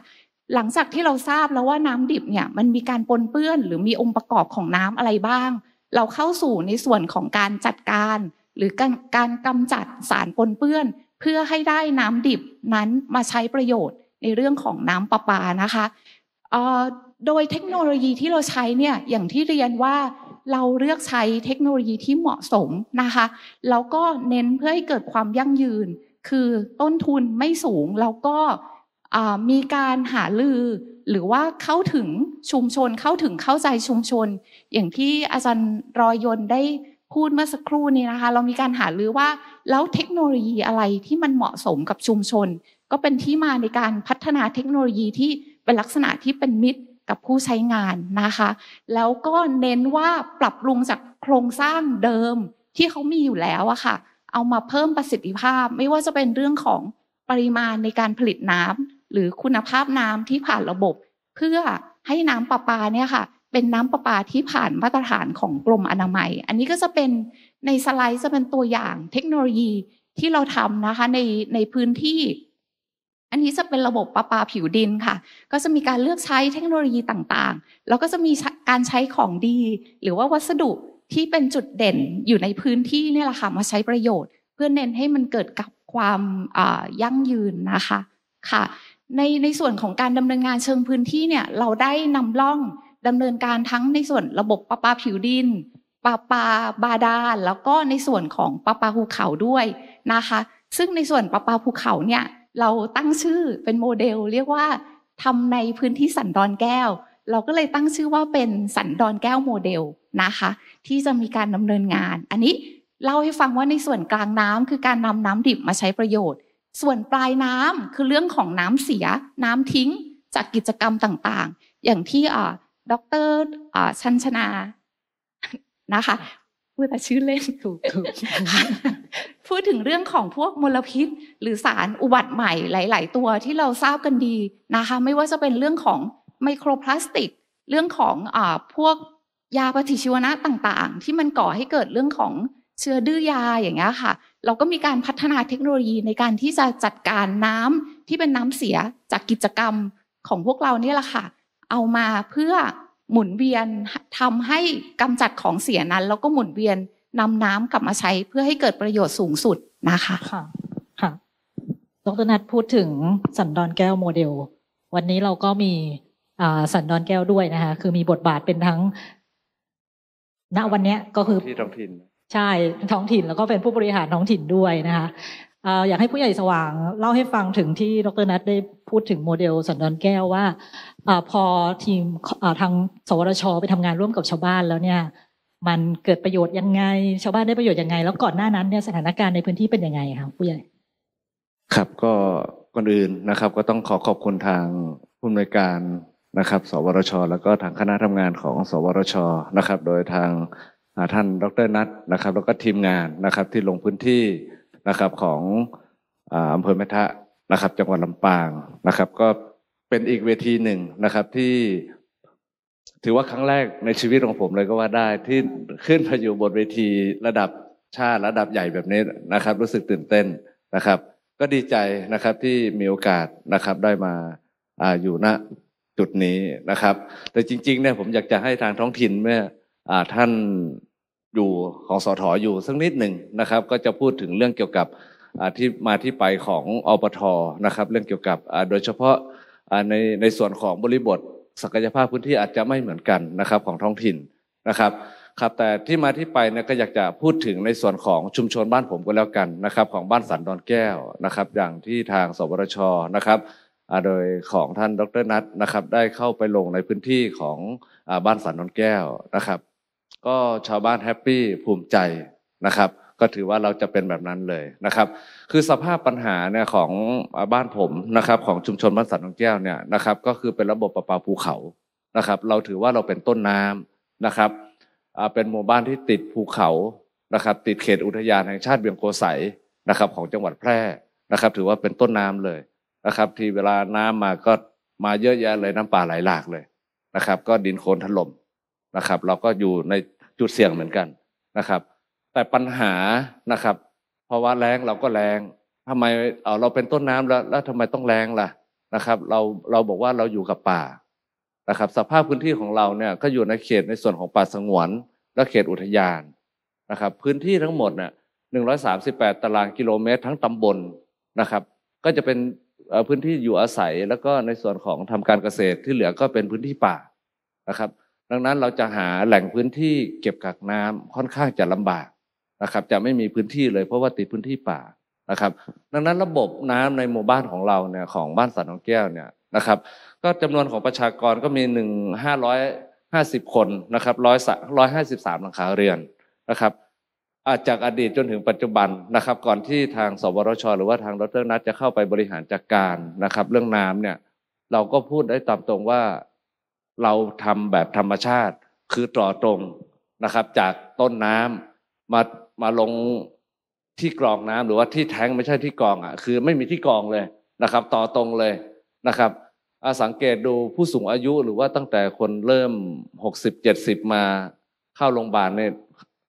หลังจากที่เราทราบแล้วว่าน้ำดิบเนี่ยมันมีการปนเปื้อนหรือมีองค์ประกอบของน้ำอะไรบ้างเราเข้าสู่ในส่วนของการจัดการหรือการกำจัดสารปนเปื้อนเพื่อให้ได้น้ำดิบนั้นมาใช้ประโยชน์ในเรื่องของน้ำประปานะคะโดยเทคโนโลยีที่เราใช้เนี่ยอย่างที่เรียนว่าเราเลือกใช้เทคโนโลยีที่เหมาะสมนะคะแล้วก็เน้นเพื่อให้เกิดความยั่งยืนคือต้นทุนไม่สูงแล้วก็มีการหาลือหรือว่าเข้าถึงชุมชนเข้าถึงเข้าใจชุมชนอย่างที่อาจารย์รอยยนต์ได้พูดเมื่อสักครู่นี้นะคะเรามีการหาลือว่าแล้วเทคโนโลยีอะไรที่มันเหมาะสมกับชุมชนก็เป็นที่มาในการพัฒนาเทคโนโลยีที่เป็นลักษณะที่เป็นมิตรกับผู้ใช้งานนะคะแล้วก็เน้นว่าปรับปรุงจากโครงสร้างเดิมที่เขามีอยู่แล้วอะค่ะเอามาเพิ่มประสิทธิภาพไม่ว่าจะเป็นเรื่องของปริมาณในการผลิตน้ำหรือคุณภาพน้ำที่ผ่านระบบเพื่อให้น้ำประปาเนี่ยค่ะเป็นน้ำประปาที่ผ่านมาตรฐานของกรมอนามัยอันนี้ก็จะเป็นในสไลด์จะเป็นตัวอย่างเทคโนโลยีที่เราทำนะคะในพื้นที่อันนี้จะเป็นระบบประปาผิวดินค่ะก็จะมีการเลือกใช้เทคโนโลยีต่างๆแล้วก็จะมีการใช้ของดีหรือว่าวัสดุที่เป็นจุดเด่นอยู่ในพื้นที่เนี่ยแหละค่ะมาใช้ประโยชน์เพื่อเน้นให้มันเกิดกับความยั่งยืนนะคะค่ะในส่วนของการดำเนินงานเชิงพื้นที่เนี่ยเราได้นำร่องดำเนินการทั้งในส่วนระบบประปาผิวดินประปาบาดาลแล้วก็ในส่วนของประปาภูเขาด้วยนะคะซึ่งในส่วนประปาภูเขาเนี่ยเราตั้งชื่อเป็นโมเดลเรียกว่าทำในพื้นที่สันดอนแก้วเราก็เลยตั้งชื่อว่าเป็นสันดอนแก้วโมเดลนะคะที่จะมีการดำเนินงานอันนี้เล่าให้ฟังว่าในส่วนกลางน้ำคือการนำน้ำดิบมาใช้ประโยชน์ส่วนปลายน้ำคือเรื่องของน้ำเสียน้ำทิ้งจากกิจกรรมต่างๆอย่างที่ดร.ชัญชนานะคะพูดแต่ชื่อเล่นถูก พูดถึงเรื่องของพวกมลพิษหรือสารอุบัติใหม่หลายๆตัวที่เราทราบกันดีนะคะไม่ว่าจะเป็นเรื่องของไมโครพลาสติกเรื่องของพวกยาปฏิชีวนะต่างๆที่มันก่อให้เกิดเรื่องของเชื้อดื้อยาอย่างเงี้ยค่ะเราก็มีการพัฒนาเทคโนโลยีในการที่จะจัดการน้ำที่เป็นน้ำเสียจากกิจกรรมของพวกเราเนี่ยแหละค่ะเอามาเพื่อหมุนเวียนทำให้กำจัดของเสียนั้นแล้วก็หมุนเวียนนำน้ำกลับมาใช้เพื่อให้เกิดประโยชน์สูงสุดนะคะค่ะค่ะดร.นัทพูดถึงสันดอนแก้วโมเดลวันนี้เราก็มีสันดอนแก้วด้วยนะคะคือมีบทบาทเป็นทั้งณวันนี้ก็คือที่ท้องถิ่นใช่ท้องถิ่นแล้วก็เป็นผู้บริหารท้องถิ่นด้วยนะคะอยากให้ผู้ใหญ่สว่างเล่าให้ฟังถึงที่ดร.นัทได้พูดถึงโมเดลสันดอนแก้วว่าพอทีมทางสวทช.ไปทำงานร่วมกับชาวบ้านแล้วเนี่ยมันเกิดประโยชน์ยังไงชาวบ้านได้ประโยชน์ยังไงแล้วก่อนหน้านั้นเนี่ยสถานการณ์ในพื้นที่เป็นยังไงครับผู้ใหญ่ครับก็ก่อนอื่นนะครับก็ต้องขอบคุณทางผู้อำนวยการนะครับสวทช.แล้วก็ทางคณะทำงานของสวทช.นะครับโดยทางท่านดร.นัทนะครับแล้วก็ทีมงานนะครับที่ลงพื้นที่นะครับของอำเภอแม่ทะนะครับจังหวัดลำปางนะครับก็เป็นอีกเวทีหนึ่งนะครับที่ถือว่าครั้งแรกในชีวิตของผมเลยก็ว่าได้ที่ขึ้นไปอยู่บนเวทีระดับชาติระดับใหญ่แบบนี้นะครับรู้สึกตื่นเต้นนะครับก็ดีใจนะครับที่มีโอกาสนะครับได้มาอยู่ณจุดนี้นะครับแต่จริงๆเนี่ยผมอยากจะให้ทางท้องถิ่นเมื่อท่านอยู่ของสท.อยู่สักนิดหนึ่งนะครับก็จะพูดถึงเรื่องเกี่ยวกับที่มาที่ไปของอปท.นะครับเรื่องเกี่ยวกับโดยเฉพาะในส่วนของบริบทศักยภาพพื้นที่อาจจะไม่เหมือนกันนะครับของท้องถิ่นนะครับ ครับแต่ที่มาที่ไปเนี่ยก็อยากจะพูดถึงในส่วนของชุมชนบ้านผมก็แล้วกันนะครับของบ้านสันดอนแก้วนะครับอย่างที่ทางสวทช.นะครับโดยของท่านดร.นัทนะครับได้เข้าไปลงในพื้นที่ของบ้านสันดอนแก้วนะครับก็ชาวบ้านแฮปปี้ภูมิใจนะครับก็ถือว่าเราจะเป็นแบบนั้นเลยนะครับคือสภาพปัญหาเนี่ยของบ้านผมนะครับของชุมชนบ้านสันดอนแก้วเนี่ยนะครับก็คือเป็นระบบประปาภูเขานะครับเราถือว่าเราเป็นต้นน้ำนะครับเป็นหมู่บ้านที่ติดภูเขานะครับติดเขตอุทยานแห่งชาติเวียงโกไสนะครับของจังหวัดแพร่นะครับถือว่าเป็นต้นน้ำเลยนะครับที่เวลาน้ำมาก็มาเยอะแยะเลยน้ำป่าไหลหลากเลยนะครับก็ดินโคลนถล่มนะครับเราก็อยู่ในจุดเสี่ยงเหมือนกันนะครับแต่ปัญหานะครับเพราะว่าแล้งเราก็แล้งทำไมเราเป็นต้นน้ำแล้วทำไมต้องแล้งล่ะนะครับเราบอกว่าเราอยู่กับป่านะครับสภาพพื้นที่ของเราเนี่ยก็อยู่ในเขตในส่วนของป่าสงวนและเขตอุทยานนะครับพื้นที่ทั้งหมดเนี่ย138ตารางกิโลเมตรทั้งตำบลนะครับก็จะเป็นพื้นที่อยู่อาศัยแล้วก็ในส่วนของทำการเกษตรที่เหลือก็เป็นพื้นที่ป่านะครับดังนั้นเราจะหาแหล่งพื้นที่เก็บกักน้ำค่อนข้างจะลำบากนะครับจะไม่มีพื้นที่เลยเพราะว่าติดพื้นที่ป่านะครับดังนั้นระบบน้ำในหมู่บ้านของเราเนี่ยของบ้านสันดอนแก้วเนี่ยนะครับก็จำนวนของประชากรก็มี1,550คนนะครับ153หลังคาเรือนนะครับจากอดีตจนถึงปัจจุบันนะครับก่อนที่ทางสวทช.หรือว่าทางดร.นัทจะเข้าไปบริหารจัดการนะครับเรื่องน้ำเนี่ยเราก็พูดได้ตามตรงว่าเราทำแบบธรรมชาติคือต่อตรงนะครับจากต้นน้ำมาลงที่กรองน้ำหรือว่าที่แท้งไม่ใช่ที่กรองคือไม่มีที่กรองเลยนะครับต่อตรงเลยนะครับสังเกตดูผู้สูงอายุหรือว่าตั้งแต่คนเริ่ม60-70มาเข้าโรงพยาบาลเนี่ย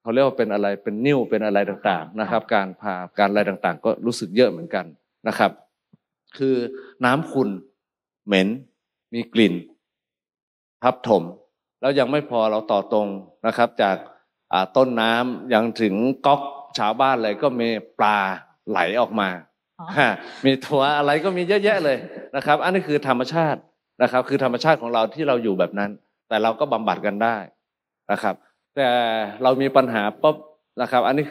เขาเรียกว่าเป็นอะไรเป็นนิ่วเป็นอะไรต่างๆนะครับการผ่าการอะไรต่างๆก็รู้สึกเยอะเหมือนกันนะครับคือน้ำขุ่นเหม็นมีกลิ่นทับถมแล้วยังไม่พอเราต่อตรงนะครับจากต้นน้ำยังถึงก๊อกชาวบ้านเลยก็มีปลาไหลออกมามีถั่วอะไรก็มีเยอะแยะเลยนะครับอันนี้คือธรรมชาตินะครับคือธรรมชาติของเราที่เราอยู่แบบนั้นแต่เราก็บำบัดกันได้นะครับแต่เรามีปัญหาปุ๊บนะครับอันนี้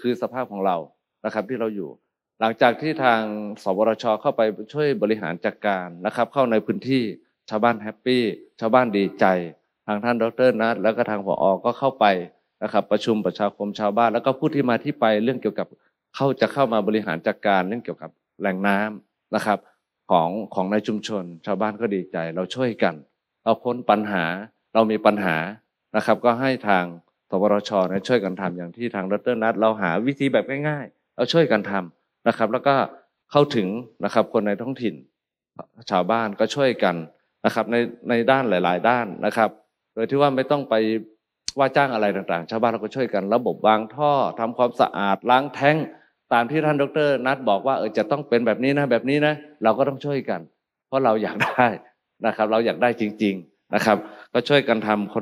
คือสภาพของเรานะครับที่เราอยู่หลังจากที่ทางสวทช.เข้าไปช่วยบริหารจัดการนะครับเข้าในพื้นที่ชาวบ้านแฮปปี้ชาวบ้านดีใจทางท่านดร.นัทแล้วก็ทางผอ.ก็เข้าไปนะครับประชุมประชาคมชาวบ้านแล้วก็พูดที่มาที่ไปเรื่องเกี่ยวกับเข้ามาบริหารจัดการเรื่องเกี่ยวกับแหล่งน้ำนะครับของในชุมชนชาวบ้านก็ดีใจเราช่วยกันเราพ้นปัญหาเรามีปัญหานะครับก็ให้ทางสวทช.ช่วยกันทำอย่างที่ทางดร.นัทเราหาวิธีแบบง่ายๆเราช่วยกันทำนะครับแล้วก็เข้าถึงนะครับคนในท้องถิ่นชาวบ้านก็ช่วยกันนะครับในด้านหลายๆด้านนะครับโดยที่ว่าไม่ต้องไปว่าจ้างอะไรต่างๆชาวบ้านเราก็ช่วยกันระบบวางท่อทำความสะอาดล้างแท้งตามที่ท่านดร.นัทบอกว่าจะต้องเป็นแบบนี้นะแบบนี้นะเราก็ต้องช่วยกันเพราะเราอยากได้นะครับเราอยากได้จริงๆนะครับก็ช่วยกันทำค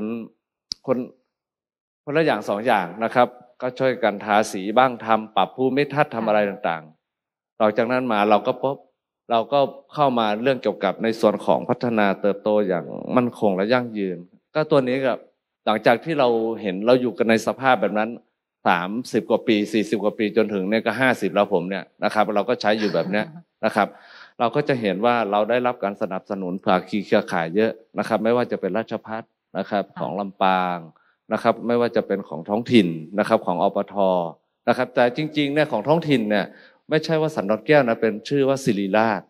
นละอย่างสองอย่างนะครับก็ช่วยกันทาสีบ้างทำปรับภูมิทัศน์ทำอะไรต่างๆต่อจากนั้นมาเราก็เข้ามาเรื่องเกี่ยวกับในส่วนของพัฒนาเติบโตอย่างมั่นคงและยั่งยืนก็ตัวนี้กับหลังจากที่เราเห็นเราอยู่กันในสภาพแบบนั้น30กว่าปี40กว่าปีจนถึงเนี่ยก็50แล้วผมเนี่ยนะครับเราก็ใช้อยู่แบบเนี้ยนะครับเราก็จะเห็นว่าเราได้รับการสนับสนุนภาคีเครือข่ายเยอะนะครับไม่ว่าจะเป็นราชภัฏนะครับของลำปางนะครับไม่ว่าจะเป็นของท้องถิ่นนะครับของอปท.นะครับแต่จริงๆเนี่ยของท้องถิ่นเนี่ยไม่ใช่ว่าสันดอนแก้วนะเป็นชื่อว่าศิริราช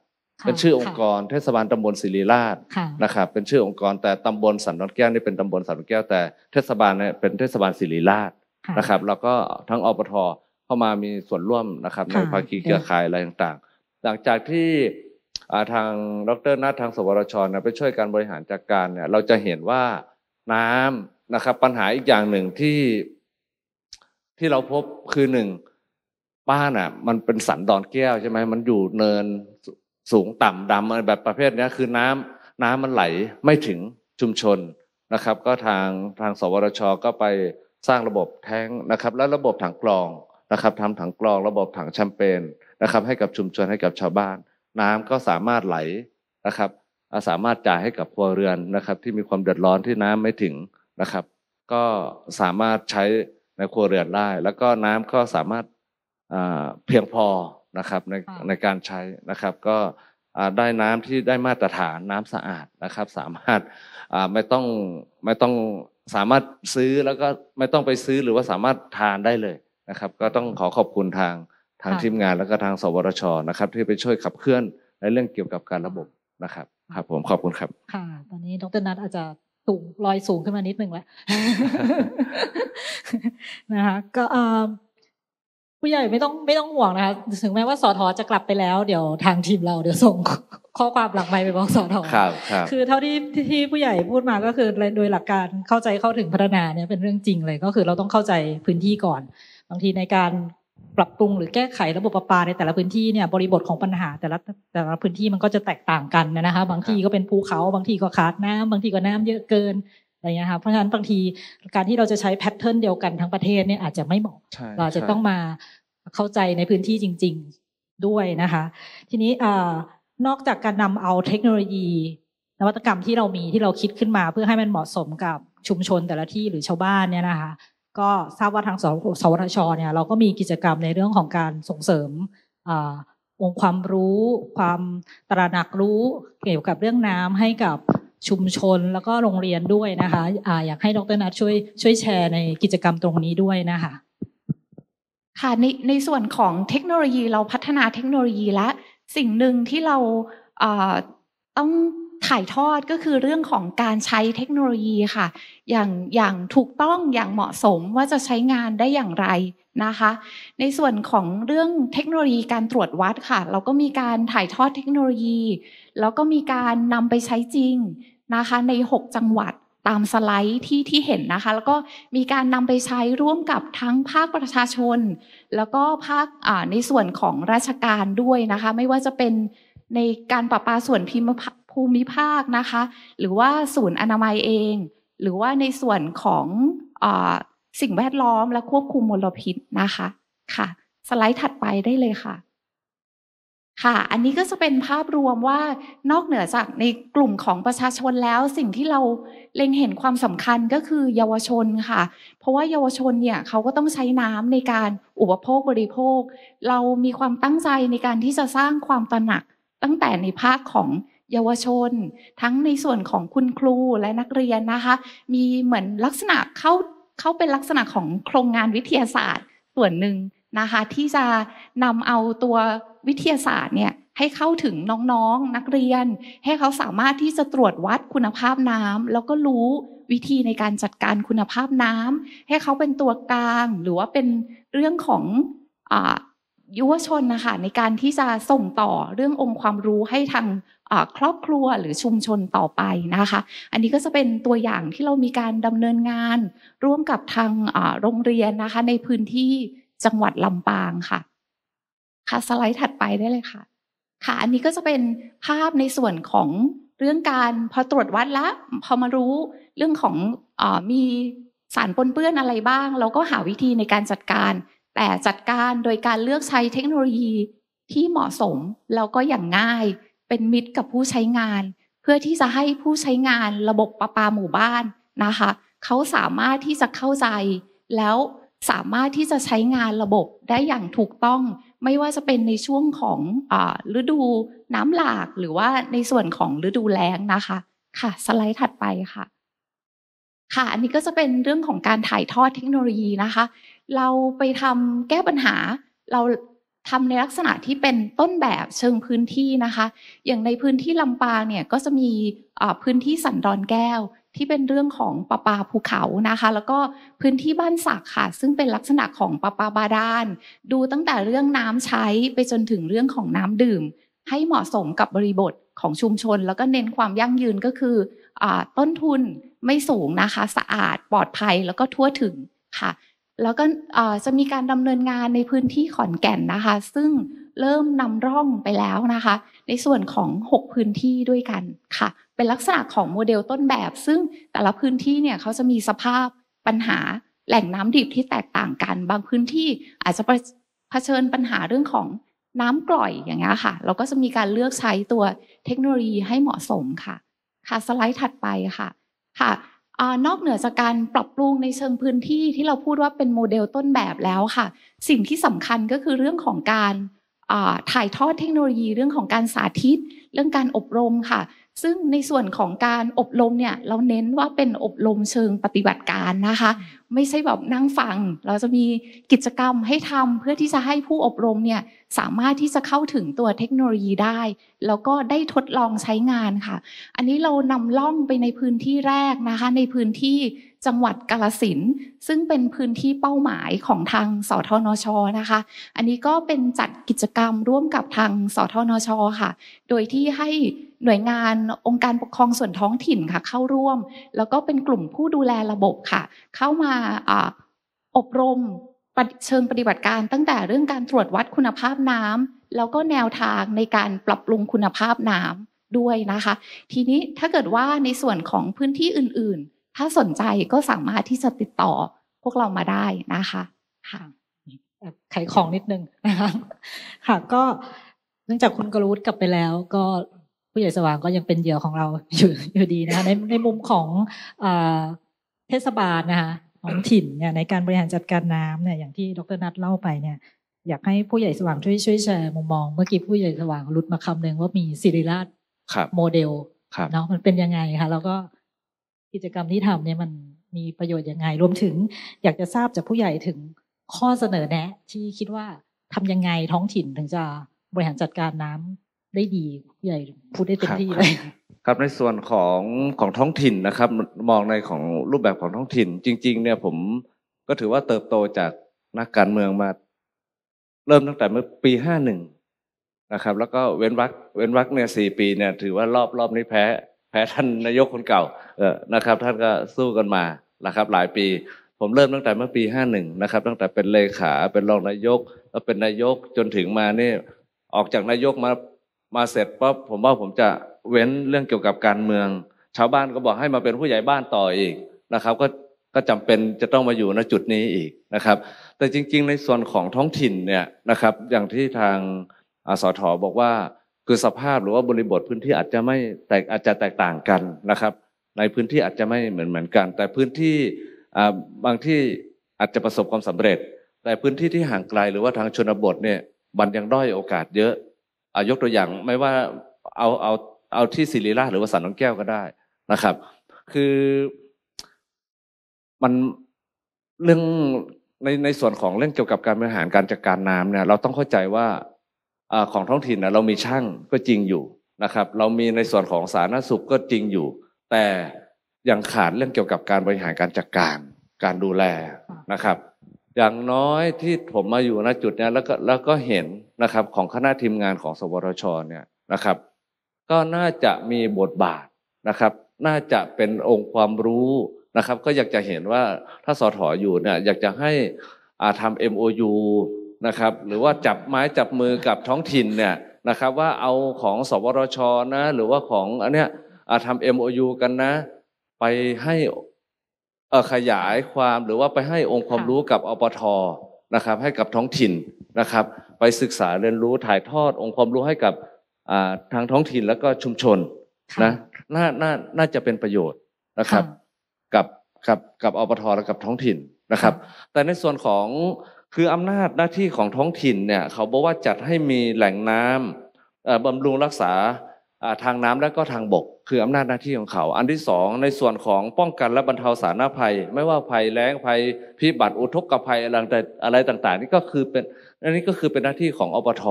เป็นชื่อองค์กรเทศบาลตำบลศิริราชนะครับเป็นชื่อองค์กรแต่ตำบลสันดอนแก้วนี่เป็นตำบลสันดอนแก้วแต่เทศบาลเนี่ยเป็นเทศบาลศิริราชนะครับแล้วก็ทั้งอปท.เข้ามามีส่วนร่วมนะครับในภาคีเครือข่ายอะไรต่างๆหลังจากที่ทางดร.นัททางสวทช.ไปช่วยการบริหารจัดการเนี่ยเราจะเห็นว่าน้ำนะครับปัญหาอีกอย่างหนึ่งที่เราพบคือหนึ่งบ้านมันเป็นสันดอนแก้วใช่ไหมมันอยู่เนินสูงต่ำดำอะไรแบบประเภทนี้คือน้ำมันไหลไม่ถึงชุมชนนะครับก็ทางสวทช.ก็ไปสร้างระบบแท้งนะครับและระบบถังกรองนะครับทำถังกรองระบบถังแชมเปญนะครับให้กับชุมชนให้กับชาวบ้านน้ำก็สามารถไหลนะครับสามารถจ่ายให้กับครัวเรือนนะครับที่มีความเดือดร้อนที่น้ำไม่ถึงนะครับ ก็สามารถใช้ในครัวเรือนได้แล้วก็น้ำก็สามารถเพียงพอนะครับในการใช้นะครับก็ได้น้ำที่ได้มาตรฐานน้ำสะอาดนะครับสามารถไม่ต้องสามารถซื้อแล้วก็ไม่ต้องไปซื้อหรือว่าสามารถทานได้เลยนะครับก็ต้องขอขอบคุณทางทีมงานแล้วก็ทางสวทช.นะครับที่ไปช่วยขับเคลื่อนในเรื่องเกี่ยวกับการระบบนะครับครับผมขอบคุณครับค่ะตอนนี้ดร.นัทอาจจะสูงลอยสูงขึ้นมานิดนึงแล้วนะคะก็ผู้ใหญ่ไม่ต้องห่วงนะคะถึงแม้ว่าสทจะกลับไปแล้วเดี๋ยวทางทีมเราเดี๋ยวส่งข้อความหลังไมค์ไปบอกสทคือเท่าที่ผู้ใหญ่พูดมาก็คือโดยหลักการเข้าใจเข้าถึงพัฒนาเนี่ยเป็นเรื่องจริงเลยก็คือเราต้องเข้าใจพื้นที่ก่อนบางทีในการปรับปรุงหรือแก้ไขระบบประปาในแต่ละพื้นที่เนี่ยบริบทของปัญหาแต่ละพื้นที่มันก็จะแตกต่างกันนะคะบางที่ก็เป็นภูเขาบางที่ก็ขาดน้ำบางที่ก็น้ำเยอะเกินอะไรอย่างเงี้ยค่ะเพราะฉะนั้นบางทีการที่เราจะใช้แพทเทิร์นเดียวกันทั้งประเทศเนี่ยอาจจะไม่เหมาะเราจะต้องมาเข้าใจในพื้นที่จริงๆด้วยนะคะทีนี้นอกจากการนำเอาเทคโนโลยีนวัตกรรมที่เรามีที่เราคิดขึ้นมาเพื่อให้มันเหมาะสมกับชุมชนแต่ละที่หรือชาวบ้านเนี่ยนะคะก็ทราบว่าทางสวทช.เนี่ยเราก็มีกิจกรรมในเรื่องของการส่งเสริมองค์ความรู้ความตระหนักรู้เกี่ยวกับเรื่องน้ำให้กับชุมชนแล้วก็โรงเรียนด้วยนะคะอยากให้ดร.นัทช่วยแชร์ในกิจกรรมตรงนี้ด้วยนะคะค่ะในส่วนของเทคโนโลยีเราพัฒนาเทคโนโลยีและสิ่งหนึ่งที่เราต้องถ่ายทอดก็คือเรื่องของการใช้เทคโนโลยีค่ะอย่างถูกต้องอย่างเหมาะสมว่าจะใช้งานได้อย่างไรนะคะในส่วนของเรื่องเทคโนโลยีการตรวจวัดค่ะเราก็มีการถ่ายทอดเทคโนโลยีแล้วก็มีการนำไปใช้จริงนะคะใน6จังหวัดตามสไลด์ที่เห็นนะคะแล้วก็มีการนำไปใช้ร่วมกับทั้งภาคประชาชนแล้วก็ภาคในส่วนของราชการด้วยนะคะไม่ว่าจะเป็นในการประปาส่วนภูมิภาคนะคะหรือว่าศูนย์อนามัยเองหรือว่าในส่วนของสิ่งแวดล้อมและควบคุมมลพิษนะคะค่ะสไลด์ถัดไปได้เลยค่ะค่ะอันนี้ก็จะเป็นภาพรวมว่านอกเหนือจากในกลุ่มของประชาชนแล้วสิ่งที่เราเล็งเห็นความสำคัญก็คือเยาวชนค่ะเพราะว่าเยาวชนเนี่ยเขาก็ต้องใช้น้ำในการอุปโภคบริโภคเรามีความตั้งใจในการที่จะสร้างความตระหนักตั้งแต่ในภาคของเยาวชนทั้งในส่วนของคุณครูและนักเรียนนะคะมีเหมือนลักษณะเข้าเป็นลักษณะของโครงงานวิทยาศาสตร์ส่วนหนึ่งนะคะที่จะนำเอาตัววิทยาศาสตร์เนี่ยให้เข้าถึงน้องๆนักเรียนให้เขาสามารถที่จะตรวจวัดคุณภาพน้ำแล้วก็รู้วิธีในการจัดการคุณภาพน้ำให้เขาเป็นตัวกลางหรือว่าเป็นเรื่องของยุวชนนะคะในการที่จะส่งต่อเรื่ององค์ความรู้ให้ทางครอบครัวหรือชุมชนต่อไปนะคะอันนี้ก็จะเป็นตัวอย่างที่เรามีการดำเนินงานร่วมกับทางโรงเรียนนะคะในพื้นที่จังหวัดลำปางค่ะค่ะสไลด์ถัดไปได้เลยค่ะค่ะอันนี้ก็จะเป็นภาพในส่วนของเรื่องการพอตรวจวัดแล้วพอมารู้เรื่องของมีสารปนเปื้อนอะไรบ้างเราก็หาวิธีในการจัดการแต่จัดการโดยการเลือกใช้เทคโนโลยีที่เหมาะสมแล้วก็อย่างง่ายเป็นมิตรกับผู้ใช้งานเพื่อที่จะให้ผู้ใช้งานระบบประปาหมู่บ้านนะคะเขาสามารถที่จะเข้าใจแล้วสามารถที่จะใช้งานระบบได้อย่างถูกต้องไม่ว่าจะเป็นในช่วงของฤดูน้ำหลากหรือว่าในส่วนของฤดูแล้งนะคะค่ะสไลด์ถัดไปค่ะค่ะอันนี้ก็จะเป็นเรื่องของการถ่ายทอดเทคโนโลยีนะคะเราไปทำแก้ปัญหาเราทำในลักษณะที่เป็นต้นแบบเชิงพื้นที่นะคะอย่างในพื้นที่ลำปางเนี่ยก็จะมีพื้นที่สันดอนแก้วที่เป็นเรื่องของประปาภูเขานะคะแล้วก็พื้นที่บ้านสักค่ะซึ่งเป็นลักษณะของประปาบาดาลดูตั้งแต่เรื่องน้ำใช้ไปจนถึงเรื่องของน้ำดื่มให้เหมาะสมกับบริบทของชุมชนแล้วก็เน้นความยั่งยืนก็คือต้นทุนไม่สูงนะคะสะอาดปลอดภัยแล้วก็ทั่วถึงค่ะแล้วก็จะมีการดำเนินงานในพื้นที่ขอนแก่นนะคะซึ่งเริ่มนำร่องไปแล้วนะคะในส่วนของ6พื้นที่ด้วยกันค่ะเป็นลักษณะของโมเดลต้นแบบซึ่งแต่ละพื้นที่เนี่ยเขาจะมีสภาพปัญหาแหล่งน้ำดิบที่แตกต่างกันบางพื้นที่อาจจะเผชิญปัญหาเรื่องของน้ำกร่อยอย่างเงี้ยค่ะเราก็จะมีการเลือกใช้ตัวเทคโนโลยีให้เหมาะสมค่ะค่ะสไลด์ถัดไปค่ะ นอกเหนือจากการปรับปรุงในเชิงพื้นที่ที่เราพูดว่าเป็นโมเดลต้นแบบแล้วค่ะสิ่งที่สำคัญก็คือเรื่องของการถ่ายทอดเทคโนโลยีเรื่องของการสาธิตเรื่องการอบรมค่ะซึ่งในส่วนของการอบรมเนี่ยเราเน้นว่าเป็นอบรมเชิงปฏิบัติการนะคะไม่ใช่แบบนั่งฟังเราจะมีกิจกรรมให้ทำเพื่อที่จะให้ผู้อบรมเนี่ยสามารถที่จะเข้าถึงตัวเทคโนโลยีได้แล้วก็ได้ทดลองใช้งานค่ะอันนี้เรานำล่องไปในพื้นที่แรกนะคะในพื้นที่จังหวัดกาฬสินธุ์ซึ่งเป็นพื้นที่เป้าหมายของทางสทนช.นะคะอันนี้ก็เป็นจัดกิจกรรมร่วมกับทางสทนช.ค่ะโดยที่ให้หน่วยงานองค์การปกครองส่วนท้องถิ่นค่ะเข้าร่วมแล้วก็เป็นกลุ่มผู้ดูแลระบบค่ะเข้ามาอบรมเชิงปฏิบัติการตั้งแต่เรื่องการตรวจวัดคุณภาพน้ำแล้วก็แนวทางในการปรับปรุงคุณภาพน้ำด้วยนะคะทีนี้ถ้าเกิดว่าในส่วนของพื้นที่อื่นๆถ้าสนใจก็สามารถที่จะติดต่อพวกเรามาได้นะคะค่ะขายของนิดนึงนะคะค่ะก็เนื่องจากคุณกรุตกลับไปแล้วก็ผู้ใหญ่สว่างก็ยังเป็นเหยื่อของเราอยู่ดีนะคะในมุมของเทศบาลนะคะของถิ่นเนี่ยในการบริหารจัดการน้ำเนี่ยอย่างที่ดร.นัทเล่าไปเนี่ยอยากให้ผู้ใหญ่สว่างช่วยแชร์มุมมองเมื่อกี้ผู้ใหญ่สว่างหลุดมาคำหนึ่งว่ามีศิริราชโมเดลเนาะมันเป็นยังไงคะแล้วก็กิจกรรมที่ทำเนี่ยมันมีประโยชน์ยังไงรวมถึงอยากจะทราบจากผู้ใหญ่ถึงข้อเสนอแนะที่คิดว่าทำยังไงท้องถิ่นถึงจะบริหารจัดการน้ำได้ดีใหญ่พูดได้เต็มที่เลยครับในส่วนของท้องถิ่นนะครับมองในของรูปแบบของท้องถิ่นจริงๆเนี่ยผมก็ถือว่าเติบโตจากนักการเมืองมาเริ่มตั้งแต่เมื่อปี51นะครับแล้วก็เว้นวรรคเนี่ย4 ปีเนี่ยถือว่ารอบนี้แพ้ท่านนายกคนเก่านะครับท่านก็สู้กันมานะครับหลายปีผมเริ่มตั้งแต่เมื่อปี51นะครับตั้งแต่เป็นเลขาเป็นรองนายกแล้วเป็นนายกจนถึงมานี่ออกจากนายกมาเสร็จปั๊บผมว่าผมจะเว้นเรื่องเกี่ยวกับการเมืองชาวบ้านก็บอกให้มาเป็นผู้ใหญ่บ้านต่ออีกนะครับก็จำเป็นจะต้องมาอยู่ณจุดนี้อีกนะครับแต่จริงๆในส่วนของท้องถิ่นเนี่ยนะครับอย่างที่ทางสทบอกว่าคือสภาพหรือว่าบริบทพื้นที่อาจจะแตกต่างกันนะครับในพื้นที่อาจจะไม่เหมือนกันแต่พื้นที่บางที่อาจจะประสบความสำเร็จแต่พื้นที่ที่ห่างไกลหรือว่าทางชนบทเนี่ยมันยังด้อยโอกาสเยอะยกตัวอย่างไม่ว่าเอาที่ศิริราชหรือว่าสันหนองแก้วก็ได้นะครับคือมันเรื่องในส่วนของเรื่องเกี่ยวกับการบริหารการจัดการน้ำเนี่ยเราต้องเข้าใจว่าของท้องถิ่นนะเรามีช่างก็จริงอยู่นะครับเรามีในส่วนของสาธารณสุขก็จริงอยู่แต่ยังขาดเรื่องเกี่ยวกับการบริหารการจัดการดูแลนะครับอย่างน้อยที่ผมมาอยู่ณจุดนี้แล้วก็เห็นนะครับของคณะทีมงานของสวทช.เนี่ยนะครับก็น่าจะมีบทบาทนะครับน่าจะเป็นองค์ความรู้นะครับก็อยากจะเห็นว่าถ้าสท.อยู่เนี่ยอยากจะให้ทำ MOU นะครับหรือว่าจับไม้จับมือกับท้องถิ่นเนี่ยนะครับว่าเอาของสวทช.นะหรือว่าของอันเนี้ยทำ MOU กันนะไปให้ขยายความหรือว่าไปให้องค์ความรู้กับอปท.นะครับให้กับท้องถิ่นนะครับไปศึกษาเรียนรู้ถ่ายทอดองค์ความรู้ให้กับทางท้องถิ่นแล้วก็ชุมชนนะน่าจะเป็นประโยชน์นะครับกับอปท.และกับท้องถิ่นนะครับแต่ในส่วนของคืออำนาจหน้าที่ของท้องถิ่นเนี่ยเขาบอกว่าจัดให้มีแหล่งน้ำบำรุงรักษาทางน้ำและก็ทางบกคืออำนาจหน้าที่ของเขาอันที่สองในส่วนของป้องกันและบรรเทาสาธารณภัยไม่ว่าภัยแล้งภัยพิบัติอุทกภัยอะไรต่างๆนี่ก็คือเป็นอันนี้ก็คือเป็นหน้าที่ของอปท.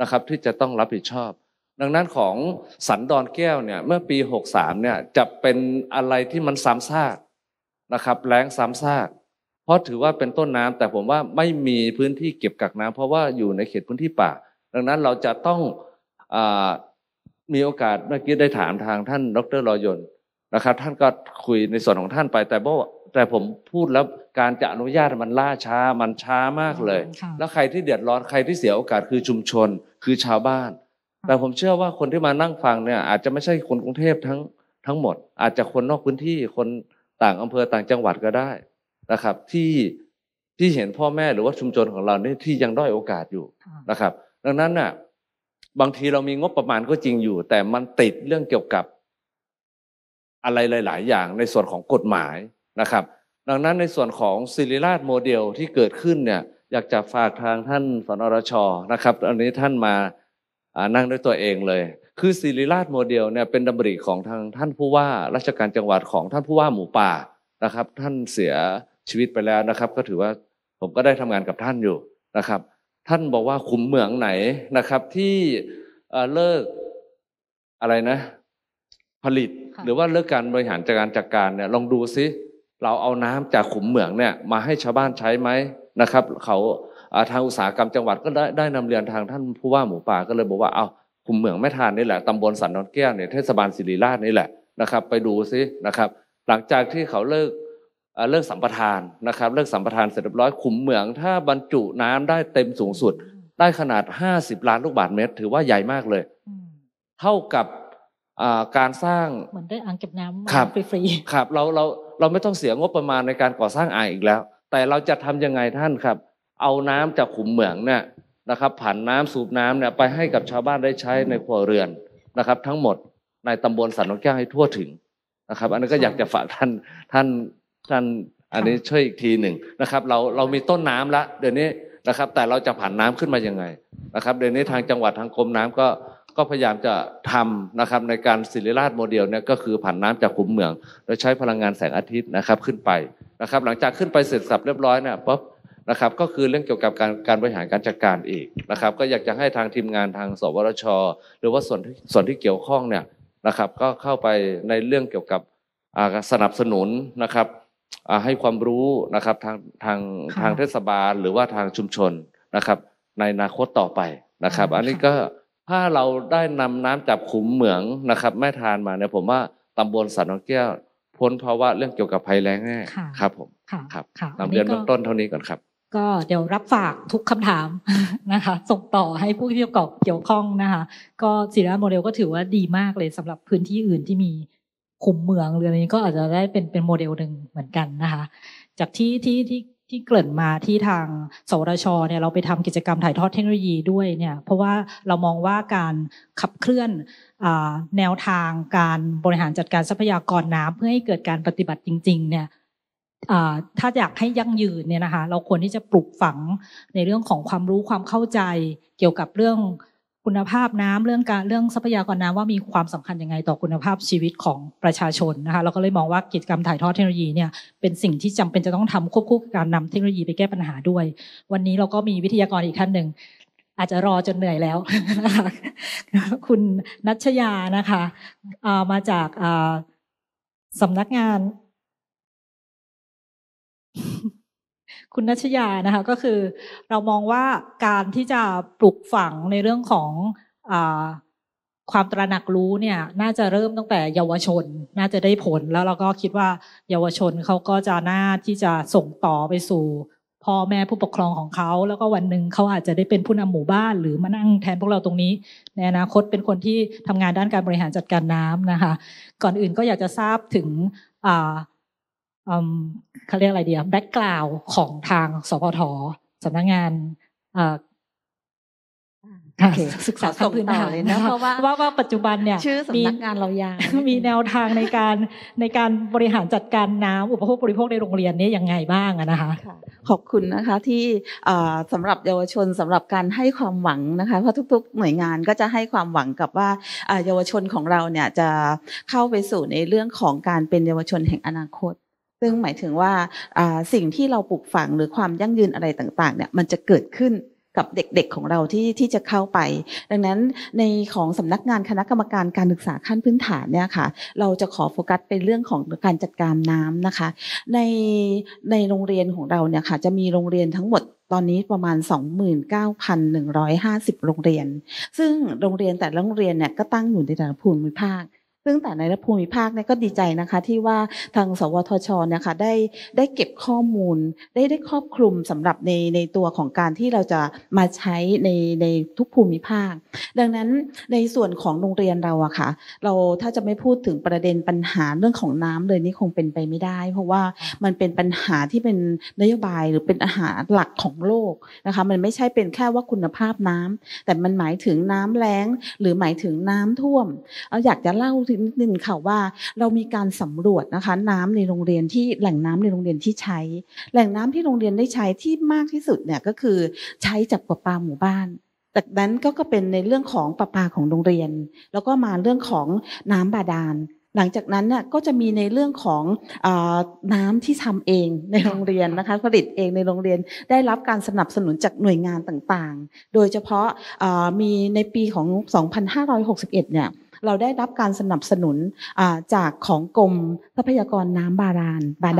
นะครับที่จะต้องรับผิดชอบดังนั้นของสันดอนแก้วเนี่ยเมื่อปี63เนี่ยจะเป็นอะไรที่มันซ้ำซากนะครับแล้งซ้ำซากเพราะถือว่าเป็นต้นน้ำแต่ผมว่าไม่มีพื้นที่เก็บกักน้ำเพราะว่าอยู่ในเขตพื้นที่ป่าดังนั้นเราจะต้องมีโอกาสเมื่อกี้ได้ถามทางท่านดร.รอยนนะครับท่านก็คุยในส่วนของท่านไปแต่ผมพูดแล้วการจะอนุญาตมันล่าช้ามันช้ามากเลยแล้วใครที่เดือดร้อนใครที่เสียโอกาสคือชุมชนคือชาวบ้านแต่ผมเชื่อว่าคนที่มานั่งฟังเนี่ยอาจจะไม่ใช่คนกรุงเทพทั้งหมดอาจจะคนนอกพื้นที่คนต่างอำเภอต่างจังหวัดก็ได้นะครับที่เห็นพ่อแม่หรือว่าชุมชนของเราเนี่ยที่ยังด้อยโอกาสอยู่นะครับดังนั้นน่ะบางทีเรามีงบประมาณก็จริงอยู่แต่มันติดเรื่องเกี่ยวกับ อะไรหลายๆอย่างในส่วนของกฎหมายนะครับดังนั้นในส่วนของศิริราชโมเดลที่เกิดขึ้นเนี่ยอยากจะฝากทางท่านสนรช.นะครับอันนี้ท่านมานั่งด้วยตัวเองเลยคือศิริราชโมเดลเนี่ยเป็นดำริของทางท่านผู้ว่าราชการจังหวัดของท่านผู้ว่าหมูป่านะครับท่านเสียชีวิตไปแล้วนะครับก็ถือว่าผมก็ได้ทำงานกับท่านอยู่นะครับท่านบอกว่าขุมเหมืองไหนนะครับที่เลิกอะไรนะผลิตหรือว่าเลิกการบริหารจัดการเนี่ยลองดูซิเราเอาน้ำจากขุมเหมืองเนี่ยมาให้ชาวบ้านใช้ไหมนะครับเขาทางอุตสาหกรรมจังหวัดก็ได้นำเรียนทางท่านผู้ว่าหมูป่าก็เลยบอกว่าเอาขุมเหมืองแม่ทานนี่แหละตำบลสันนนแก้วเนี่ยเทศบาลศิริราชนี่แหละนะครับไปดูซินะครับหลังจากที่เขาเลิกสัมปทานนะครับเลิกสัมปทานเสร็จเรียบร้อยขุมเหมืองถ้าบรรจุน้ำได้เต็มสูงสุดได้ขนาด50ล้านลูกบาศก์เมตรถือว่าใหญ่มากเลยเท่ากับการสร้างเหมือนได้อ่างเก็บน้ำฟรีๆครับเราไม่ต้องเสียงบประมาณในการก่อสร้างอ่างอีกแล้วแต่เราจะทำยังไงท่านครับเอาน้ำจากขุมเหมืองเนี่ยนะครับผ่านน้ำสูบน้ำเนี่ยไปให้กับชาวบ้านได้ใช้ในครัวเรือนนะครับทั้งหมดในตำบลสันนนแก้วให้ทั่วถึงนะครับอันนั้นก็อยากจะฝากท่านอันนี้ช่วยอีกทีหนึ่งนะครับเรามีต้นน้ำละเดี๋ยวนี้นะครับแต่เราจะผ่านน้ำขึ้นมายังไงนะครับเดี๋ยวนี้ทางจังหวัดทางกรมน้ำก็พยายามจะทำนะครับในการศิริราชโมเดลเนี่ยก็คือผ่านน้ำจากขุมเหมืองโดยใช้พลังงานแสงอาทิตย์นะครับขึ้นไปนะครับหลังจากขึ้นไปเสร็จสับเรียบร้อยเนี่ยปุ๊บนะครับก็คือเรื่องเกี่ยวกับการบริหารการจัดการอีกนะครับก็อยากจะให้ทางทีมงานทางสวทช.หรือว่าส่วนที่เกี่ยวข้องเนี่ยนะครับก็เข้าไปในเรื่องเกี่ยวกับสนับสนุนนะครับให้ความรู้นะครับทางเทศบาลหรือว่าทางชุมชนนะครับในอนาคตต่อไปนะครับอันนี้ก็ถ้าเราได้นำน้ำจากขุมเหมืองนะครับแม่ทานมาเนี่ยผมว่าตำบลสันนนแก้วพ้นภาวะเรื่องเกี่ยวกับภัยแล้งแน่ครับผมครับนำเรียนเบื้องต้นเท่านี้ก่อนครับก็เดี๋ยวรับฝากทุกคำถามนะคะส่งต่อให้ผู้ที่เกี่ยวข้องนะคะก็ศิริราชโมเดลก็ถือว่าดีมากเลยสำหรับพื้นที่อื่นที่มีขุมเหมืองหรืออะไรนี้ก็อาจจะได้เป็นโมเดลหนึ่งเหมือนกันนะคะจากที่เกริ่นมาที่ทางสวทช.เนี่ยเราไปทำกิจกรรมถ่ายทอดเทคโนโลยีด้วยเนี่ยเพราะว่าเรามองว่าการขับเคลื่อนแนวทางการบริหารจัดการทรัพยากรน้ำเพื่อให้เกิดการปฏิบัติจริงๆเนี่ยถ้าอยากให้ยั่งยืนเนี่ยนะคะเราควรที่จะปลูกฝังในเรื่องของความรู้ความเข้าใจเกี่ยวกับเรื่องคุณภาพน้ำเรื่องทรัพยากรน้ำว่ามีความสำคัญยังไงต่อคุณภาพชีวิตของประชาชนนะคะเราก็เลยมองว่ากิจกรรมถ่ายทอดเทคโนโลยีเนี่ยเป็นสิ่งที่จำเป็นจะต้องทำควบคู่กับการนำเทคโนโลยีไปแก้ปัญหาด้วยวันนี้เราก็มีวิทยากรอีกท่านหนึ่งอาจจะรอจนเหนื่อยแล้วนะคะคุณนัชยานะคะมาจากสำนักงานคุณนัชยานะคะก็คือเรามองว่าการที่จะปลูกฝังในเรื่องของความตระหนักรู้เนี่ยน่าจะเริ่มตั้งแต่เยาวชนน่าจะได้ผลแล้วเราก็คิดว่าเยาวชนเขาก็จะน่าที่จะส่งต่อไปสู่พ่อแม่ผู้ปกครองของเขาแล้วก็วันหนึ่งเขาอาจจะได้เป็นผู้นำหมู่บ้านหรือมานั่งแทนพวกเราตรงนี้ในอนาคตเป็นคนที่ทำงานด้านการบริหารจัดการน้ำนะคะก่อนอื่นก็อยากจะทราบถึงเขาเรียกอะไรดีแบ็กกราวด์ของทางสพท.สำนักงานศึกษาขั้นพื้นฐานเลยนะเพราะว่าปัจจุบันเนี่ยชื่อสำนักงานเรายังมีแนวทางในการบริหารจัดการน้ำอุปโภคบริโภคในโรงเรียนนี้ยังไงบ้างนะคะขอบคุณนะคะที่สำหรับเยาวชนสำหรับการให้ความหวังนะคะเพราะทุกๆหน่วยงานก็จะให้ความหวังกับว่าเยาวชนของเราเนี่ยจะเข้าไปสู่ในเรื่องของการเป็นเยาวชนแห่งอนาคตซึ่งหมายถึงว่าสิ่งที่เราปลูกฝังหรือความยั่งยืนอะไรต่างๆเนี่ยมันจะเกิดขึ้นกับเด็กๆของเราที่จะเข้าไปดังนั้นในของสำนักงานคณะกรรมการการศึกษาขั้นพื้นฐานเนี่ยค่ะเราจะขอโฟกัสเป็นเรื่องของการจัดการน้ำนะคะในโรงเรียนของเราเนี่ยค่ะจะมีโรงเรียนทั้งหมดตอนนี้ประมาณ 29,150 โรงเรียนซึ่งโรงเรียนแต่ละโรงเรียนเนี่ยก็ตั้งอยู่ในแต่ละภูมิภาคซึ่งแต่ในภูมิภาคเนี่ยก็ดีใจนะคะที่ว่าทางสวทช.นะคะได้เก็บข้อมูลได้ครอบคลุมสำหรับในตัวของการที่เราจะมาใช้ในทุกภูมิภาคดังนั้นในส่วนของโรงเรียนเราอะค่ะเราถ้าจะไม่พูดถึงประเด็นปัญหาเรื่องของน้ำเลยนี่คงเป็นไปไม่ได้เพราะว่ามันเป็นปัญหาที่เป็นนโยบายหรือเป็นอาหารหลักของโลกนะคะมันไม่ใช่เป็นแค่ว่าคุณภาพน้ำแต่มันหมายถึงน้ำแล้งหรือหมายถึงน้ำท่วมเราอยากจะเล่า ถึงหนึ่งค่ะว่าเรามีการสำรวจนะคะน้ำในโรงเรียนที่แหล่งน้ำในโรงเรียนที่ใช้แหล่งน้ำที่โรงเรียนได้ใช้ที่มากที่สุดเนี่ยก็คือใช้จากประปาหมู่บ้านจากนั้นก็เป็นในเรื่องของประปาของโรงเรียนแล้วก็มาเรื่องของน้ำบาดาลหลังจากนั้นเนี่ยก็จะมีในเรื่องของน้ำที่ทำเองในโรงเรียนนะคะผลิตเองในโรงเรียนได้รับการสนับสนุนจากหน่วยงานต่างๆโดยเฉพาะมีในปีของ 2561 เนี่ยเราได้รับการสนับสนุนจากของกรมทรัพยากรน้ำบา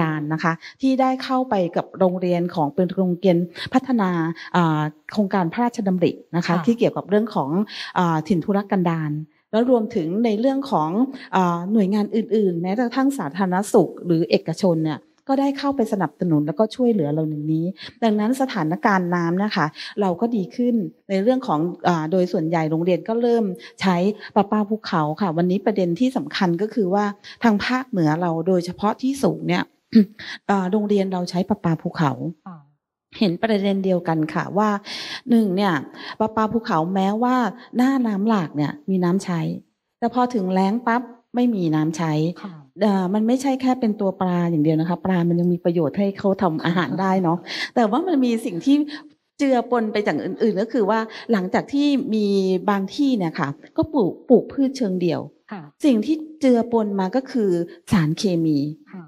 ดาลนะคะที่ได้เข้าไปกับโรงเรียนของเป็นโรงเรียนพัฒนาโครงการพระราชดำรินะคะที่เกี่ยวกับเรื่องของถิ่นทุรกันดารแล้วรวมถึงในเรื่องของหน่วยงานอื่นๆแม้กระทั่งสาธารณสุขหรือเอกชนเนี่ยก็ได้เข้าไปสนับสนุนแล้วก็ช่วยเหลือเราในนี้ดังนั้นสถานการณ์น้ำนะคะเราก็ดีขึ้นในเรื่องของโดยส่วนใหญ่โรงเรียนก็เริ่มใช้ประปาภูเขาค่ะวันนี้ประเด็นที่สำคัญก็คือว่าทางภาคเหนือเราโดยเฉพาะที่สูงเนี่ยโรงเรียนเราใช้ประปาภูเขาเห็นประเด็นเดียวกันค่ะว่าหนึ่งเนี่ยประปาภูเขาแม้ว่าหน้าน้ำหลากเนี่ยมีน้ำใช้แต่พอถึงแล้งปั๊บไม่มีน้ำใช้มันไม่ใช่แค่เป็นตัวปลาอย่างเดียวนะคะปลามันยังมีประโยชน์ให้เขาทำอาหารได้เนาะแต่ว่ามันมีสิ่งที่เจือปนไปจากอื่นๆก็คือว่าหลังจากที่มีบางที่เนี่ยค่ะก็ปลูกพืชเชิงเดี่ยวสิ่งที่เจือปนมาก็คือสารเคมี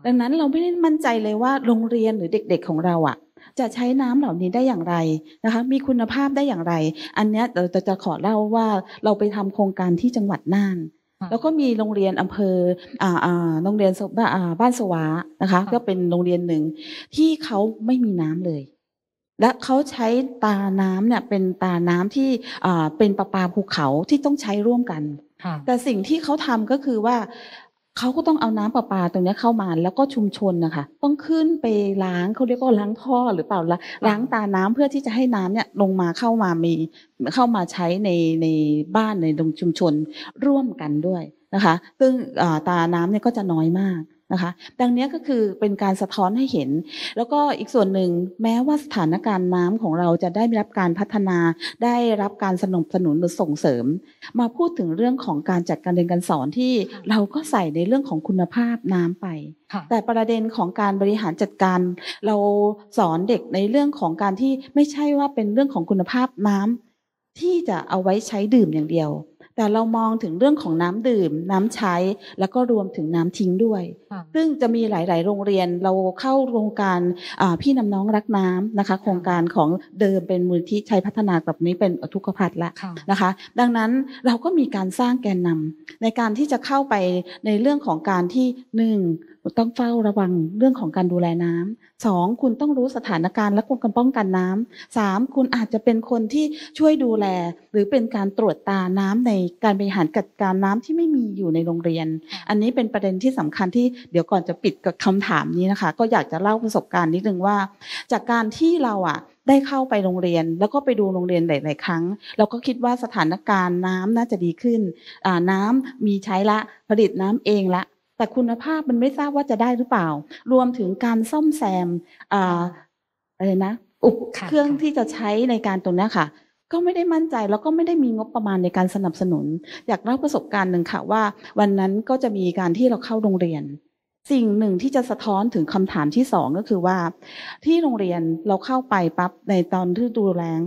ดังนั้นเราไม่ได้มั่นใจเลยว่าโรงเรียนหรือเด็กๆของเราอ่ะจะใช้น้ำเหล่านี้ได้อย่างไรนะคะมีคุณภาพได้อย่างไรอันนี้เราจะขอเล่าว่าเราไปทำโครงการที่จังหวัดน่านแล้วก็มีโรงเรียนอำเภอโรงเรียนบ้านสวานะคะก็เป็นโรงเรียนหนึ่งที่เขาไม่มีน้ำเลยและเขาใช้ตาน้ำเนี่ยเป็นตาน้ำที่เป็นประปาภูเขาที่ต้องใช้ร่วมกันแต่สิ่งที่เขาทำก็คือว่าเขาก็ต้องเอาน้ำประปาตรงนี้เข้ามาแล้วก็ชุมชนนะคะต้องขึ้นไปล้างเขาเรียกว่าล้างท่อหรือเปล่าล้างตาน้ำเพื่อที่จะให้น้ำเนี่ยลงมาเข้ามาใช้ในบ้านในตรงชุมชนร่วมกันด้วยนะคะซึ่งตาน้ำเนี่ยก็จะน้อยมากนะคะดังนี้ก็คือเป็นการสะท้อนให้เห็นแล้วก็อีกส่วนหนึ่งแม้ว่าสถานการณ์น้ำของเราจะได้รับการพัฒนาได้รับการสนับสนุนหรือส่งเสริมมาพูดถึงเรื่องของการจัดการเรียนการสอนที่เราก็ใส่ในเรื่องของคุณภาพน้ำไปแต่ประเด็นของการบริหารจัดการเราสอนเด็กในเรื่องของการที่ไม่ใช่ว่าเป็นเรื่องของคุณภาพน้ำที่จะเอาไว้ใช้ดื่มอย่างเดียวแต่เรามองถึงเรื่องของน้ำดื่มน้ำใช้แล้วก็รวมถึงน้ำทิ้งด้วยซึ่งจะมีหลายๆโรงเรียนเราเข้าโครงการพี่น้องรักน้ำนะคะโครงการของเดิมเป็นมูลที่ชัยพัฒนาแบบนี้เป็นทุกขภัทรละนะคะดังนั้นเราก็มีการสร้างแกนนำในการที่จะเข้าไปในเรื่องของการที่หนึ่งต้องเฝ้าระวังเรื่องของการดูแลน้ำสองคุณต้องรู้สถานการณ์และการป้องกันน้ำสามคุณอาจจะเป็นคนที่ช่วยดูแลหรือเป็นการตรวจตาน้ำในการบริหารจัดการน้ำที่ไม่มีอยู่ในโรงเรียนอันนี้เป็นประเด็นที่สำคัญที่เดี๋ยวก่อนจะปิดกับคำถามนี้นะคะก็อยากจะเล่าประสบการณ์นิดนึงว่าจากการที่เราได้เข้าไปโรงเรียนแล้วก็ไปดูโรงเรียนหลายๆครั้งเราก็คิดว่าสถานการณ์น้ำน่าจะดีขึ้นน้ำมีใช้ละผลิตน้ำเองละแต่คุณภาพมันไม่ทราบว่าจะได้หรือเปล่ารวมถึงการซ่อมแซมอะไรนะเครื่องที่จะใช้ในการตรงนี้ค่ะก็ไม่ได้มั่นใจแล้วก็ไม่ได้มีงบประมาณในการสนับสนุนอยากเล่าประสบการณ์หนึ่งค่ะว่าวันนั้นก็จะมีการที่เราเข้าโรงเรียนสิ่งหนึ่งที่จะสะท้อนถึงคำถามที่สองก็คือว่าที่โรงเรียนเราเข้าไปปั๊บในตอนฤดูแล้ง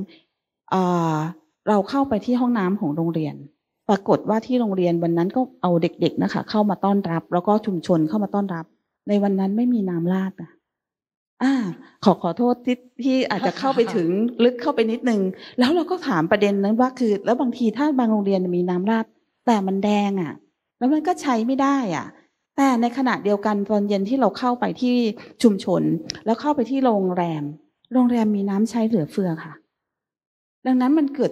เราเข้าไปที่ห้องน้ำของโรงเรียนปรากฏว่าที่โรงเรียนวันนั้นก็เอาเด็กๆนะคะเข้ามาต้อนรับแล้วก็ชุมชนเข้ามาต้อนรับในวันนั้นไม่มีน้ำราดขอโทษที่อาจจะเข้าไปถึงลึกเข้าไปนิดนึงแล้วเราก็ถามประเด็นนั้นว่าคือแล้วบางทีถ้าบางโรงเรียนมีน้ำราดแต่มันแดงแล้วมันก็ใช้ไม่ได้แต่ในขณะเดียวกันตอนเย็นที่เราเข้าไปที่ชุมชนแล้วเข้าไปที่โรงแรมมีน้ำใช้เหลือเฟือค่ะดังนั้นมันเกิด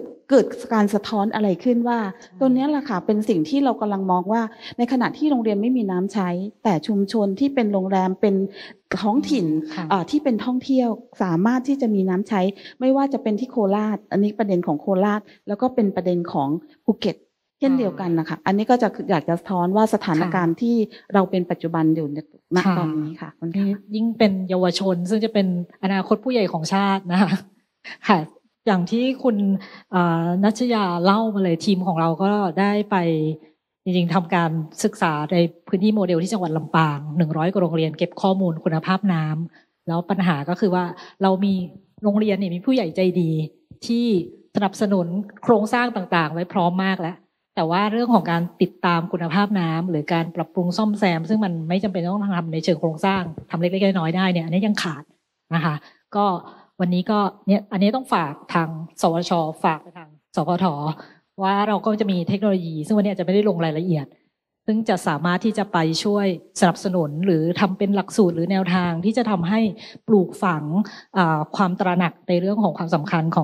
การสะท้อนอะไรขึ้นว่าตัวนี้แหละค่ะเป็นสิ่งที่เรากำลังมองว่าในขณะที่โรงเรียนไม่มีน้ำใช้แต่ชุมชนที่เป็นโรงแรมเป็นท้องถิ่นที่เป็นท่องเที่ยวสามารถที่จะมีน้ำใช้ไม่ว่าจะเป็นที่โคราชอันนี้ประเด็นของโคราชแล้วก็เป็นประเด็นของภูเก็ตเช่นเดียวกันนะคะอันนี้ก็จะอยากจะสะท้อนว่าสถานการณ์ที่เราเป็นปัจจุบันอยู่ณตอนนี้ค่ะยิ่งเป็นเยาวชนซึ่งจะเป็นอนาคตผู้ใหญ่ของชาตินะคะค่ะอย่างที่คุณนัชยาเล่ามาเลยทีมของเราก็ได้ไป จริงๆทำการศึกษาในพื้นที่โมเดลที่จังหวัดลำปาง100กว่าโรงเรียนเก็บข้อมูลคุณภาพน้ำแล้วปัญหาก็คือว่าเรามีโรงเรียนเนี่ยมีผู้ใหญ่ใจดีที่สนับสนุนโครงสร้างต่างๆไว้พร้อมมากแล้วแต่ว่าเรื่องของการติดตามคุณภาพน้ำหรือการปรับปรุงซ่อมแซมซึ่งมันไม่จำเป็นต้องทำในเชิงโครงสร้างทำเล็กๆน้อยๆได้เนี่ยอันนี้ยังขาดนะคะก็วันนี้ก็เนี่ยอันนี้ต้องฝากทางสวช.ฝากไปทางสพท.ว่าเราก็จะมีเทคโนโลยีซึ่งวันนี้อาจจะไม่ได้ลงรายละเอียดซึ่งจะสามารถที่จะไปช่วยสนับสนุนหรือทำเป็นหลักสูตรหรือแนวทางที่จะทำให้ปลูกฝังความตระหนักในเรื่องของความสำคัญข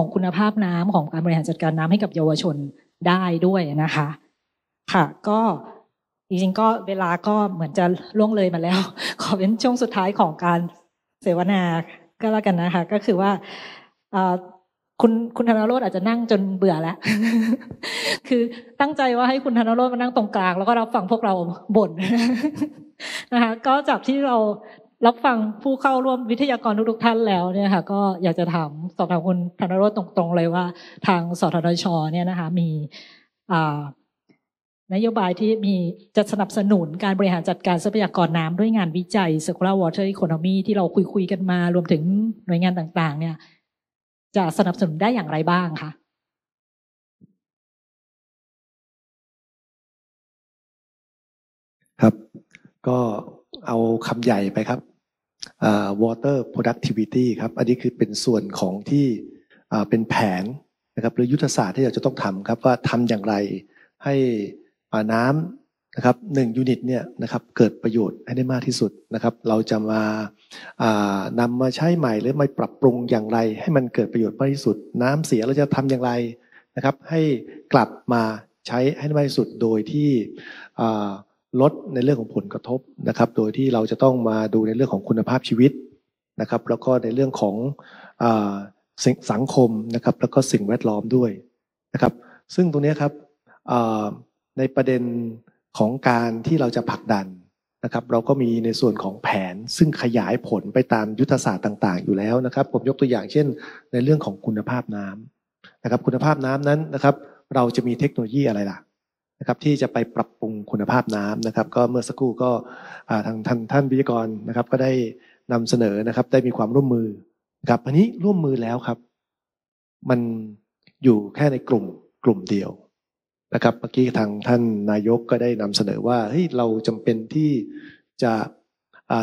องคุณภาพน้ำของการบริหารจัดการน้ำให้กับเยาวชนได้ด้วยนะคะค่ะก็จริงๆก็เวลาก็เหมือนจะล่วงเลยมาแล้วขอเป็นช่วงสุดท้ายของการเสวนาก็แล้วกันนะคะก็คือว่าคุณธนโรจน์อาจจะนั่งจนเบื่อแล้วคือตั้งใจว่าให้คุณธนโรจน์มานั่งตรงกลางแล้วก็รับฟังพวกเราบ่นนะคะก็จากที่เรารับฟังผู้เข้าร่วมวิทยากรทุกท่านแล้วเนี่ยค่ะก็อยากจะถามสอบถามคุณธนโรจน์ตรงๆเลยว่าทางสทช.เนี่ยนะคะมีนโยบายที่มีจะสนับสนุนการบริหารจัดการทรัพยากรน้ำด้วยงานวิจัย Circular Water Economy ที่เราคุยกันมารวมถึงหน่วยงานต่างๆเนี่ยจะสนับสนุนได้อย่างไรบ้างคะครับก็เอาคำใหญ่ไปครับ water productivity ครับอันนี้คือเป็นส่วนของที่เป็นแผนนะครับหรือยุทธศาสตร์ที่เราจะต้องทำครับว่าทำอย่างไรให้น้ำนะครับ1ยูนิตเนี่ยนะครับเกิดประโยชน์ให้ได้มากที่สุดนะครับเราจะมานำมาใช้ใหม่หรือมาปรับปรุงอย่างไรให้มันเกิดประโยชน์มากที่สุดน้ำเสียเราจะทำอย่างไรนะครับให้กลับมาใช้ให้ได้มากที่สุดโดยที่ลดในเรื่องของผลกระทบนะครับโดยที่เราจะต้องมาดูในเรื่องของคุณภาพชีวิตนะครับแล้วก็ในเรื่องของสังคมนะครับแล้วก็สิ่งแวดล้อมด้วยนะครับซึ่งตรงนี้ครับในประเด็นของการที่เราจะผลักดันนะครับเราก็มีในส่วนของแผนซึ่งขยายผลไปตามยุทธศาสตร์ต่างๆอยู่แล้วนะครับผมยกตัวอย่างเช่นในเรื่องของคุณภาพน้ำนะครับคุณภาพน้ำนั้นนะครับเราจะมีเทคโนโลยีอะไรล่ะนะครับที่จะไปปรับปรุงคุณภาพน้ำนะครับก็เมื่อสักครู่ก็ท่านวิทยากรนะครับก็ได้นำเสนอนะครับได้มีความร่วมมือกับอันนี้ร่วมมือแล้วครับมันอยู่แค่ในกลุ่มเดียวนะครับเมื่อกี้ทางท่านนายกก็ได้นำเสนอว่าเฮ้ยเราจำเป็นที่จะ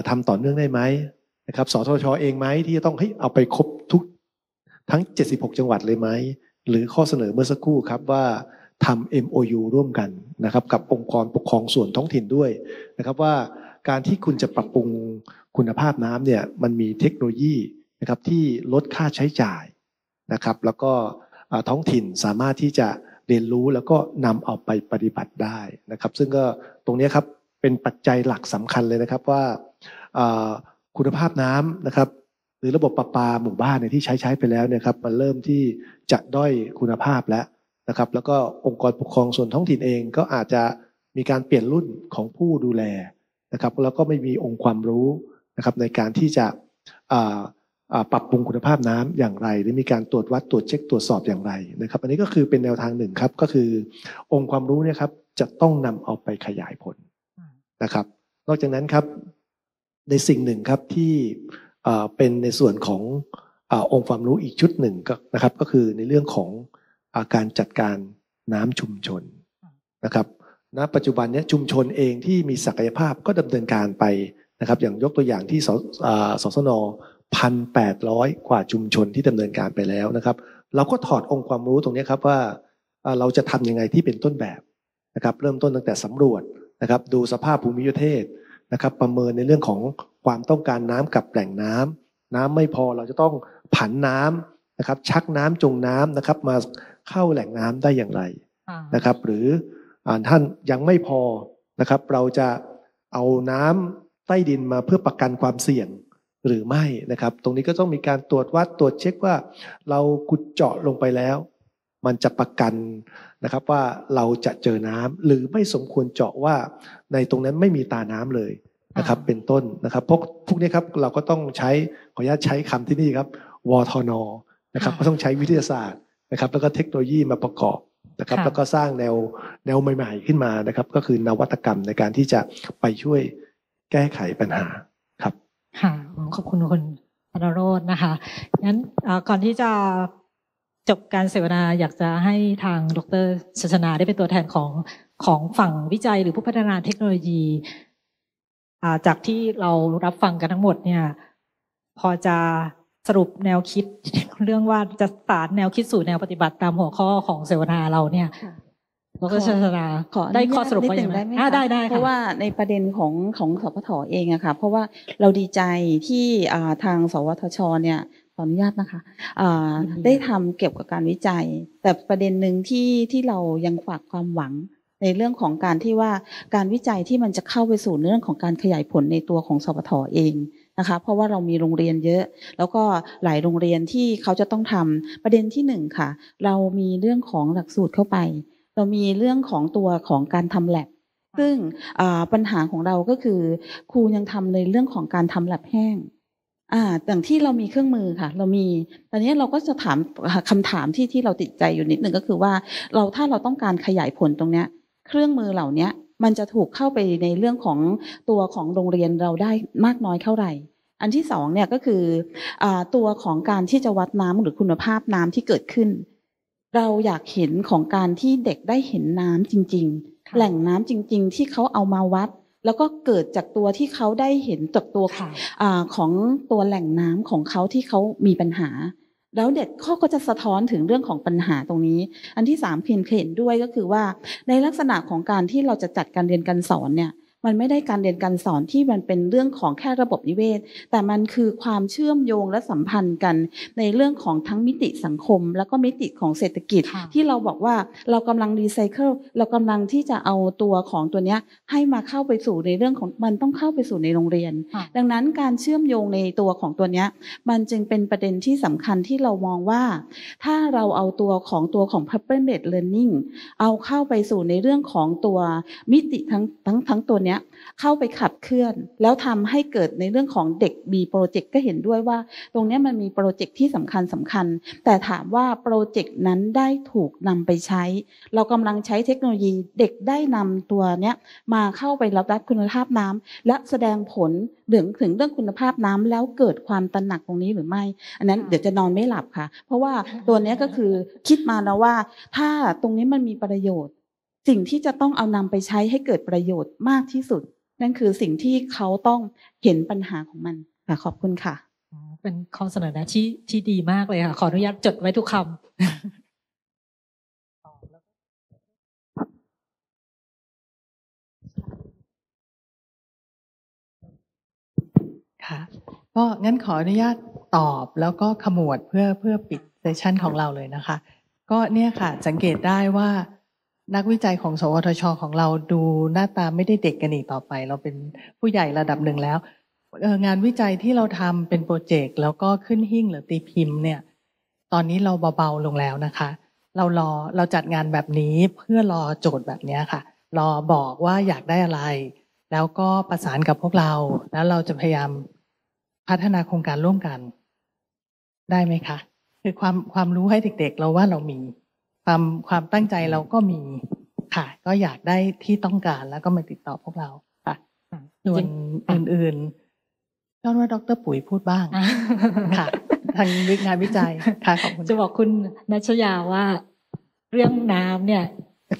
ทำต่อเนื่องได้ไหมนะครับสทช.เองไหมที่จะต้องเฮ้ยเอาไปครบทุกทั้ง76จังหวัดเลยไหมหรือข้อเสนอเมื่อสักครู่ครับว่าทำ MOU ร่วมกันนะครับกับองค์กรปกครองส่วนท้องถิ่นด้วยนะครับว่าการที่คุณจะปรับปรุงคุณภาพน้ำเนี่ยมันมีเทคโนโลยีนะครับที่ลดค่าใช้จ่ายนะครับแล้วก็ท้องถิ่นสามารถที่จะเรียนรู้แล้วก็นำเอาไปปฏิบัติได้นะครับซึ่งก็ตรงนี้ครับเป็นปัจจัยหลักสำคัญเลยนะครับว่าคุณภาพน้ำนะครับหรือระบบประปาหมู่บ้านเนี่ยที่ใช้ไปแล้วเนี่ยครับมันเริ่มที่จะด้อยคุณภาพแล้วนะครับแล้วก็องค์กรปกครองส่วนท้องถิ่นเองก็อาจจะมีการเปลี่ยนรุ่นของผู้ดูแลนะครับแล้วก็ไม่มีองค์ความรู้นะครับในการที่จะปรับปรุงคุณภาพน้ำอย่างไรหรือมีการตรวจวัดตรวจเช็คตรวจสอบอย่างไรนะครับอันนี้ก็คือเป็นแนวทางหนึ่งครับก็คือองค์ความรู้เนี่ยครับจะต้องนำเอาไปขยายผลนะครับนอกจากนั้นครับในสิ่งหนึ่งครับที่เป็นในส่วนขององค์ความรู้อีกชุดหนึ่งก็นะครับก็คือในเรื่องของการจัดการน้ำชุมชนนะครับณปัจจุบันนี้ชุมชนเองที่มีศักยภาพก็ดำเนินการไปนะครับอย่างยกตัวอย่างที่สสน1,800 กว่าชุมชนที่ดำเนินการไปแล้วนะครับเราก็ถอดองค์ความรู้ตรงนี้ครับว่าเราจะทำยังไงที่เป็นต้นแบบนะครับเริ่มต้นตั้งแต่สำรวจนะครับดูสภาพภูมิประเทศนะครับประเมินในเรื่องของความต้องการน้ำกับแหล่งน้ำไม่พอเราจะต้องผันน้ำนะครับชักน้ำจงน้ำนะครับมาเข้าแหล่งน้ำได้อย่างไรนะครับหรือท่านยังไม่พอนะครับเราจะเอาน้ำใต้ดินมาเพื่อประกันความเสี่ยงหรือไม่นะครับตรงนี้ก็ต้องมีการตรวจวัดตรวจเช็คว่าเราขุดเจาะลงไปแล้วมันจะประกันนะครับว่าเราจะเจอน้ำหรือไม่สมควรเจาะว่าในตรงนั้นไม่มีตาน้ำเลยนะครับเป็นต้นนะครับพวกนี้ครับเราก็ต้องใช้ขออนุญาตใช้คำที่นี่ครับวทน.นะครับก็ต้องใช้วิทยาศาสตร์นะครับแล้วก็เทคโนโลยีมาประกอบ นะครับแล้วก็สร้างแนวใหม่ๆขึ้นมานะครับก็คือนวัตกรรมในการที่จะไปช่วยแก้ไขปัญหาครับค่ะขอบคุณคุณธนโรจน์นะคะงั้นก่อนที่จะจบการเสวนาอยากจะให้ทางดร.ชัชนาได้เป็นตัวแทนของฝั่งวิจัยหรือผู้พัฒนาเทคโนโลยีจากที่เรารับฟังกันทั้งหมดเนี่ยพอจะสรุปแนวคิดเรื่องว่าจะสานแนวคิดสู่แนวปฏิบัติตามหัวข้อของเสวนาเราเนี่ยดร.ชัชนาได้ข้อสรุปว่าอย่างไรได้เพราะว่าในประเด็นของสพท.เองอะค่ะเพราะว่าเราดีใจที่ทางสวทช.เนี่ยขออนุญาตนะคะได้ทำเกี่ยวกับการวิจัยแต่ประเด็นหนึ่งที่เรายังฝากความหวังในเรื่องของการที่ว่าการวิจัยที่มันจะเข้าไปสู่เรื่องของการขยายผลในตัวของสพท.เองนะคะเพราะว่าเรามีโรงเรียนเยอะแล้วก็หลายโรงเรียนที่เขาจะต้องทำประเด็นที่หนึ่งค่ะเรามีเรื่องของหลักสูตรเข้าไปเรามีเรื่องของตัวของการทำแลบซึ่งปัญหาของเราก็คือครูยังทำในเรื่องของการทำแลบแห้งอย่างที่เรามีเครื่องมือค่ะเรามีตอนนี้เราก็จะถามคำถามที่เราติดใจอยู่นิดนึงก็คือว่าถ้าเราต้องการขยายผลตรงนี้เครื่องมือเหล่านี้มันจะถูกเข้าไปในเรื่องของตัวของโรงเรียนเราได้มากน้อยเท่าไหร่อันที่สองเนี่ยก็คือตัวของการที่จะวัดน้ำหรือคุณภาพน้ำที่เกิดขึ้นเราอยากเห็นของการที่เด็กได้เห็นน้ำจริงๆแหล่งน้ำจริงๆที่เขาเอามาวัดแล้วก็เกิดจากตัวที่เขาได้เห็นจากตัวของตัวแหล่งน้ำของเขาที่เขามีปัญหาแล้วเด็กเขาก็จะสะท้อนถึงเรื่องของปัญหาตรงนี้อันที่สามพินเห็นด้วยก็คือว่าในลักษณะของการที่เราจะจัดการเรียนการสอนเนี่ยมันไม่ได้การเรียนการสอนที่มันเป็นเรื่องของแค่ระบบนิเวศแต่มันคือความเชื่อมโยงและสัมพันธ์กันในเรื่องของทั้งมิติสังคมแล้วก็มิติของเศรษฐกิจที่เราบอกว่าเรากำลังรีไซเคิลเรากำลังที่จะเอาตัวของตัวนี้ให้มาเข้าไปสู่ในเรื่องของมันต้องเข้าไปสู่ในโรงเรียนดังนั้นการเชื่อมโยงในตัวของตัวนี้มันจึงเป็นประเด็นที่สำคัญที่เรามองว่าถ้าเราเอาตัวของ Project Based Learning เอาเข้าไปสู่ในเรื่องของตัวมิติทั้งตัวนี้เข้าไปขับเคลื่อนแล้วทำให้เกิดในเรื่องของเด็กมีโปรเจกต์ก็เห็นด้วยว่าตรงนี้มันมีโปรเจกต์ที่สำคัญแต่ถามว่าโปรเจกต์นั้นได้ถูกนำไปใช้เรากำลังใช้เทคโนโลยีเด็กได้นำตัวเนี้ยมาเข้าไปรับรัดคุณภาพน้ำและแสดงผลถึงเรื่องคุณภาพน้ำแล้วเกิดความตระหนักตรงนี้หรือไม่อันนั้นเดี๋ยวจะนอนไม่หลับค่ะเพราะว่าตัวนี้ก็คือคิดมาแล้วว่าถ้าตรงนี้มันมีประโยชน์สิ่งที่จะต้องเอานำไปใช้ให้เกิดประโยชน์มากที่สุดนั่นคือสิ่งที่เขาต้องเห็นปัญหาของมันค่ะขอบคุณค่ะเป็นข้อเสนอแนะที่ดีมากเลยค่ะขออนุญาตจดไว้ทุกคำค่ะก็งั้นขออนุญาตตอบแล้วก็ขมวดเพื่อปิดเซสชันของเราเลยนะคะก็เนี่ยค่ะสังเกตได้ว่านักวิจัยของสวทช.ของเราดูหน้าตาไม่ได้เด็กกันอีกต่อไปเราเป็นผู้ใหญ่ระดับหนึ่งแล้วงานวิจัยที่เราทำเป็นโปรเจกต์แล้วก็ขึ้นหิ้งหรือตีพิมพ์เนี่ยตอนนี้เราเบาๆลงแล้วนะคะเราจัดงานแบบนี้เพื่อรอโจทย์แบบนี้ค่ะรอบอกว่าอยากได้อะไรแล้วก็ประสานกับพวกเราแล้วเราจะพยายามพัฒนาโครงการร่วมกันได้ไหมคะคือความรู้ให้เด็กๆเราว่าเรามีความตั้งใจเราก็มีค่ะก็อยากได้ที่ต้องการแล้วก็มาติดต่อพวกเราค่ะส่วนอื่นๆย้อนว่าดร.ปุ๋ยพูดบ้างค่ะทางงานวิจัยค่ะขอบคุณจะบอกคุณณัชยาว่าเรื่องน้ำเนี่ย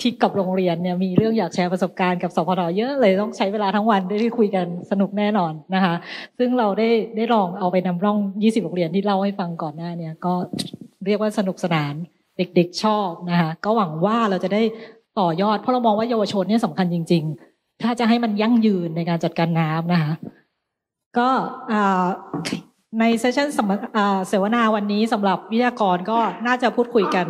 ที่กับโรงเรียนเนี่ยมีเรื่องอยากแชร์ประสบการณ์กับสพท.เยอะเลยต้องใช้เวลาทั้งวันได้คุยกันสนุกแน่นอนนะคะซึ่งเราได้ลองเอาไปนำร่อง20โรงเรียนที่เล่าให้ฟังก่อนหน้าเนี่ยก็เรียกว่าสนุกสนานเด็กๆชอบนะคะก็หวังว่าเราจะได้ต่อยอดเพราะเรามองว่าเยาวชนเนี่ยสำคัญจริงๆถ้าจะให้มันยั่งยืนในการจัดการน้ำนะคะก็ในเซสชั่นเสวนาวันนี้สำหรับวิทยากรก็น่าจะพูดคุยกัน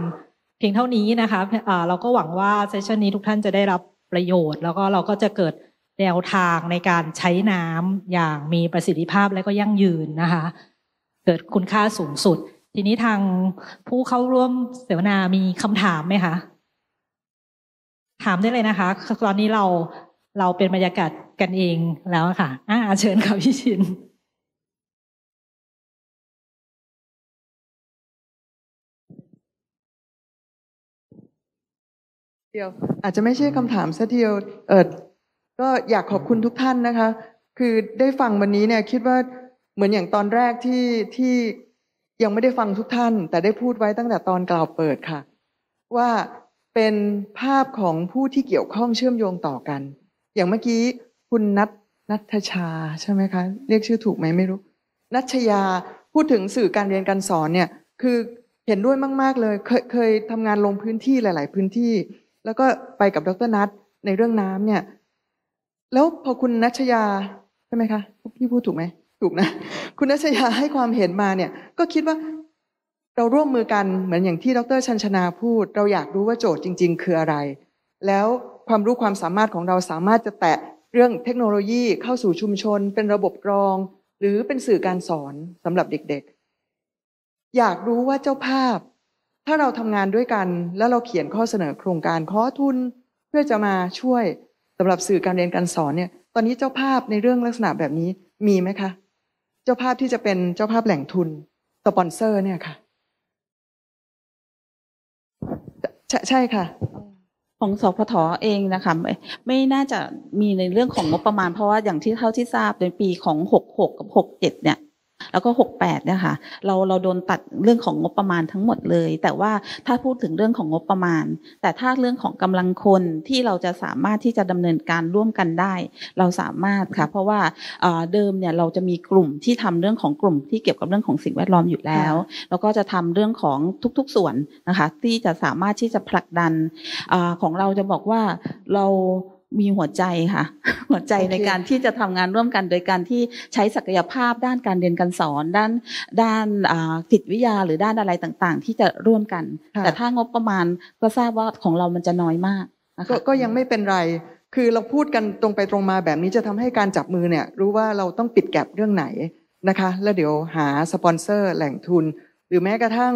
เพียงเท่านี้นะคะเราก็หวังว่าเซสชั่นนี้ทุกท่านจะได้รับประโยชน์แล้วก็เราก็จะเกิดแนวทางในการใช้น้ำอย่างมีประสิทธิภาพและก็ยั่งยืนนะคะเกิดคุณค่าสูงสุดทีนี้ทางผู้เข้าร่วมเสวนามีคำถามไหมคะถามได้เลยนะคะตอนนี้เราเป็นบรรยากาศกันเองแล้วค่ะเชิญค่ะพี่ชิน เดี๋ยวอาจจะไม่ใช่คำถามซะทีเดียวก็อยากขอบคุณทุกท่านนะคะคือได้ฟังวันนี้เนี่ยคิดว่าเหมือนอย่างตอนแรกที่ยังไม่ได้ฟังทุกท่านแต่ได้พูดไว้ตั้งแต่ตอนกล่าวเปิดค่ะว่าเป็นภาพของผู้ที่เกี่ยวข้องเชื่อมโยงต่อกันอย่างเมื่อกี้คุณนัทชาใช่ไหมคะเรียกชื่อถูกไหมไม่รู้นัชยาพูดถึงสื่อการเรียนการสอนเนี่ยคือเห็นด้วยมากๆเลยเคยทำงานลงพื้นที่หลายๆพื้นที่แล้วก็ไปกับดร.นัทในเรื่องน้ำเนี่ยแล้วพอคุณนัชยาใช่ไหมคะพี่พูดถูกไหมถูกนะคุณนัชยาให้ความเห็นมาเนี่ยก็คิดว่าเราร่วมมือกันเหมือนอย่างที่ดร.ชัญชนาพูดเราอยากรู้ว่าโจทย์จริงๆคืออะไรแล้วความรู้ความสามารถของเราสามารถจะแตะเรื่องเทคโนโลยีเข้าสู่ชุมชนเป็นระบบกรองหรือเป็นสื่อการสอนสำหรับเด็กๆอยากรู้ว่าเจ้าภาพถ้าเราทำงานด้วยกันแล้วเราเขียนข้อเสนอโครงการขอทุนเพื่อจะมาช่วยสำหรับสื่อการเรียนการสอนเนี่ยตอนนี้เจ้าภาพในเรื่องลักษณะแบบนี้มีไหมคะเจ้าภาพที่จะเป็นเจ้าภาพแหล่งทุนสปอนเซอร์เนี่ยค่ะใช่ค่ะของสพท.เองนะคะไม่น่าจะมีในเรื่องของงบประมาณเพราะว่าอย่างที่เท่าที่ทราบในปีของ66กับ67เนี่ยแล้วก็68เนี่ยค่ะเราโดนตัดเรื่องของงบประมาณทั้งหมดเลยแต่ว่าถ้าพูดถึงเรื่องของงบประมาณแต่ถ้าเรื่องของกำลังคนที่เราจะสามารถที่จะดำเนินการร่วมกันได้เราสามารถค่ะเพราะว่าเดิมเนี่ยเราจะมีกลุ่มที่ทำเรื่องของกลุ่มที่เกี่ยวกับเรื่องของสิ่งแวดล้อมอยู่แล้วแล้วก็จะทำเรื่องของทุกๆส่วนนะคะที่จะสามารถที่จะผลักดันของเราจะบอกว่าเรามีหัวใจค่ะหัวใจ ในการที่จะทำงานร่วมกันโดยการที่ใช้ศักยภาพด้านการเรียนการสอนด้านจิตวิทยาหรือด้านอะไรต่างๆที่จะร่วมกันแต่ถ้างบประมาณก็ทราบว่าของเรามันจะน้อยมากนะคะก็ยังไม่เป็นไรคือเราพูดกันตรงไปตรงมาแบบนี้จะทำให้การจับมือเนี่ยรู้ว่าเราต้องปิดแก็ปเรื่องไหนนะคะแล้วเดี๋ยวหาสปอนเซอร์แหล่งทุนหรือแม้กระทั่ง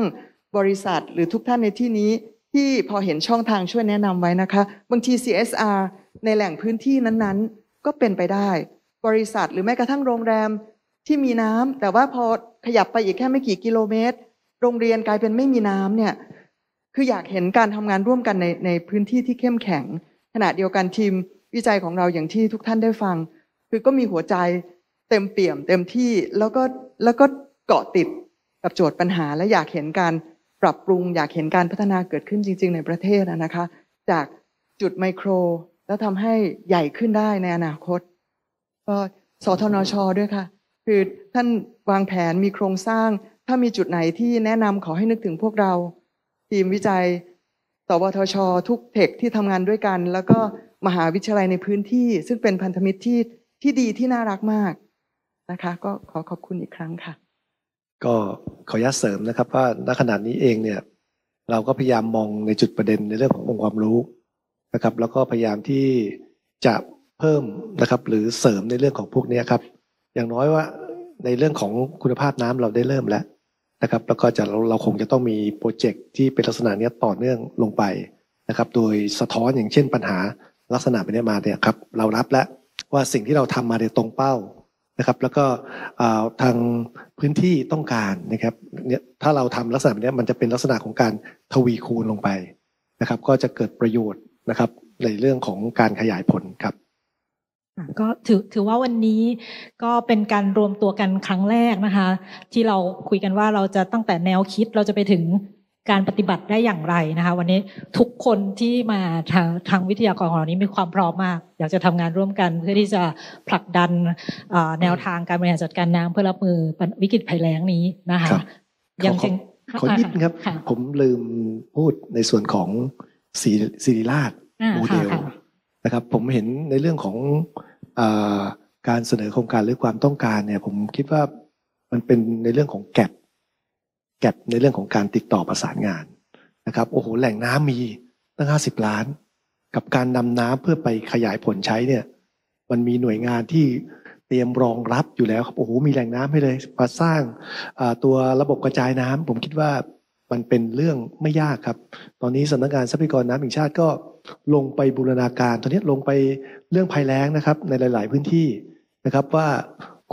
บริษัทหรือทุกท่านในที่นี้ที่พอเห็นช่องทางช่วยแนะนำไว้นะคะบางที CSR ในแหล่งพื้นที่นั้นๆก็เป็นไปได้บริษัทหรือแม้กระทั่งโรงแรมที่มีน้ำแต่ว่าพอขยับไปอีกแค่ไม่กี่กิโลเมตรโรงเรียนกลายเป็นไม่มีน้ำเนี่ยคืออยากเห็นการทำงานร่วมกันในพื้นที่ที่เข้มแข็งขณะเดียวกันทีมวิจัยของเราอย่างที่ทุกท่านได้ฟังคือก็มีหัวใจเต็มเปี่ยมเต็มที่แล้วก็เกาะติดกับโจทย์ปัญหาและอยากเห็นการปรับปรุงอยากเห็นการพัฒนาเกิดขึ้นจริงๆในประเทศนะคะจากจุดไมโครแล้วทำให้ใหญ่ขึ้นได้ในอนาคตก็สทนช.ด้วยค่ะคือท่านวางแผนมีโครงสร้างถ้ามีจุดไหนที่แนะนำขอให้นึกถึงพวกเราทีมวิจัยสวทช.ทุกเทคที่ทำงานด้วยกันแล้วก็มหาวิทยาลัยในพื้นที่ซึ่งเป็นพันธมิตรที่ดีที่น่ารักมากนะคะก็ขอขอบคุณอีกครั้งค่ะก็ขออนุญาตเสริมนะครับว่าณขณะนี้เองเนี่ยเราก็พยายามมองในจุดประเด็นในเรื่องขององค์ความรู้นะครับแล้วก็พยายามที่จะเพิ่มนะครับหรือเสริมในเรื่องของพวกนี้ครับอย่างน้อยว่าในเรื่องของคุณภาพน้ำเราได้เริ่มแล้วนะครับแล้วก็จะเราคงจะต้องมีโปรเจกต์ที่เป็นลักษณะนี้ต่อเนื่องลงไปนะครับโดยสะท้อนอย่างเช่นปัญหาลักษณะแบบนี้มาเนี่ยครับเรารับแล้วว่าสิ่งที่เราทำมาเนี่ยตรงเป้านะครับแล้วก็ทางพื้นที่ต้องการนะครับเนี่ยถ้าเราทำลักษณะแบบนี้มันจะเป็นลักษณะของการทวีคูณลงไปนะครับก็จะเกิดประโยชน์นะครับในเรื่องของการขยายผลครับก็ถือว่าวันนี้ก็เป็นการรวมตัวกันครั้งแรกนะคะที่เราคุยกันว่าเราจะตั้งแต่แนวคิดเราจะไปถึงการปฏิบัติได้อย่างไรนะคะวันนี้ทุกคนที่มาทางวิทยากรของเรานี้มีความพร้อมมากอยากจะทำงานร่วมกันเพื่อที่จะผลักดันแนวทางการบริหารจัดการน้ำเพื่อรับมือวิกฤตภัยแล้งนี้นะคะอย่างจริงขอนิดครับผมลืมพูดในส่วนของศิริราชโมเดลนะครับผมเห็นในเรื่องของการเสนอโครงการหรือความต้องการเนี่ยผมคิดว่ามันเป็นในเรื่องของแก็บในเรื่องของการติดต่อประสานงานนะครับโอ้โหแหล่งน้ำมีตั้ง50 ล้านกับการนำน้ำเพื่อไปขยายผลใช้เนี่ยมันมีหน่วยงานที่เตรียมรองรับอยู่แล้วครับโอ้โหมีแหล่งน้ำให้เลยมาสร้างตัวระบบกระจายน้ำผมคิดว่ามันเป็นเรื่องไม่ยากครับตอนนี้สำนักงานทรัพยากรน้ำแห่งชาติก็ลงไปบูรณาการตอนนี้ลงไปเรื่องภัยแล้งนะครับในหลายๆพื้นที่นะครับว่า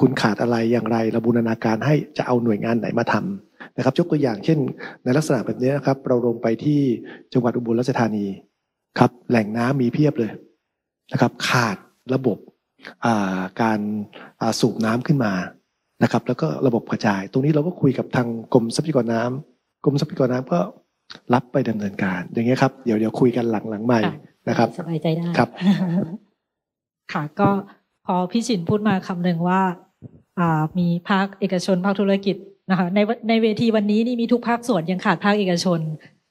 คุณขาดอะไรอย่างไรเราบูรณาการให้จะเอาหน่วยงานไหนมาทำนะครับยกตัวอย่างเช่นในลักษณะแบบนี้นะครับเราลงไปที่จังหวัดอุบลราชธานี ครับแหล่งน้ำมีเพียบเลยนะครับขาดระบบการสูบน้ำขึ้นมานะครับแล้วก็ระบบกระจายตรงนี้เราก็คุยกับทางกรมทรัพยากรน้ำกรมทรัพยากรน้ำก็รับไปดำเนินการอย่างเงี้ยครับเดี๋ยวคุยกันหลังใหม่นะครับสบายใจได้ครับค่ะก็พอพี่ฉินพูดมาคำหนึ่งว่ามีภาคเอกชนภาคธุรกิจนะคะในเวทีวันนี้นี่มีทุกภาคส่วนยังขาดภาคเอกชน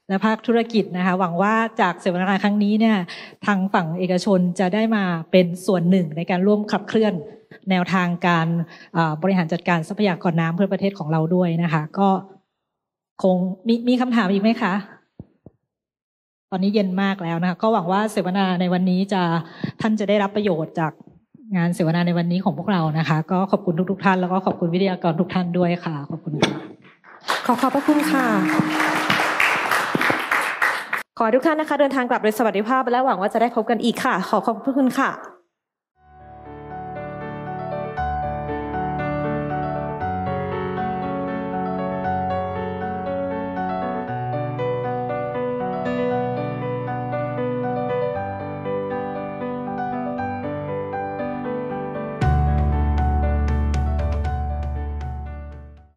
และภาคธุรกิจนะคะหวังว่าจากเสวนาครั้งนี้เนี่ยทางฝั่งเอกชนจะได้มาเป็นส่วนหนึ่งในการร่วมขับเคลื่อนแนวทางการบริหารจัดการทรัพยากรน้ำเพื่อประเทศของเราด้วยนะคะก็คงมีคำถามอีกไหมคะตอนนี้เย็นมากแล้วนะคะก็หวังว่าเสวนาในวันนี้ท่านจะได้รับประโยชน์จากงานเสวนาในวันนี้ของพวกเรานะคะก็ขอบคุณทุกท่านแล้วก็ขอบคุณวิทยากรทุกท่านด้วยค่ะขอบคุณค่ะขอบพระคุณค่ะขอทุกท่านนะคะเดินทางกลับโดยสวัสดิภาพและหวังว่าจะได้พบกันอีกค่ะขอบคุณค่ะ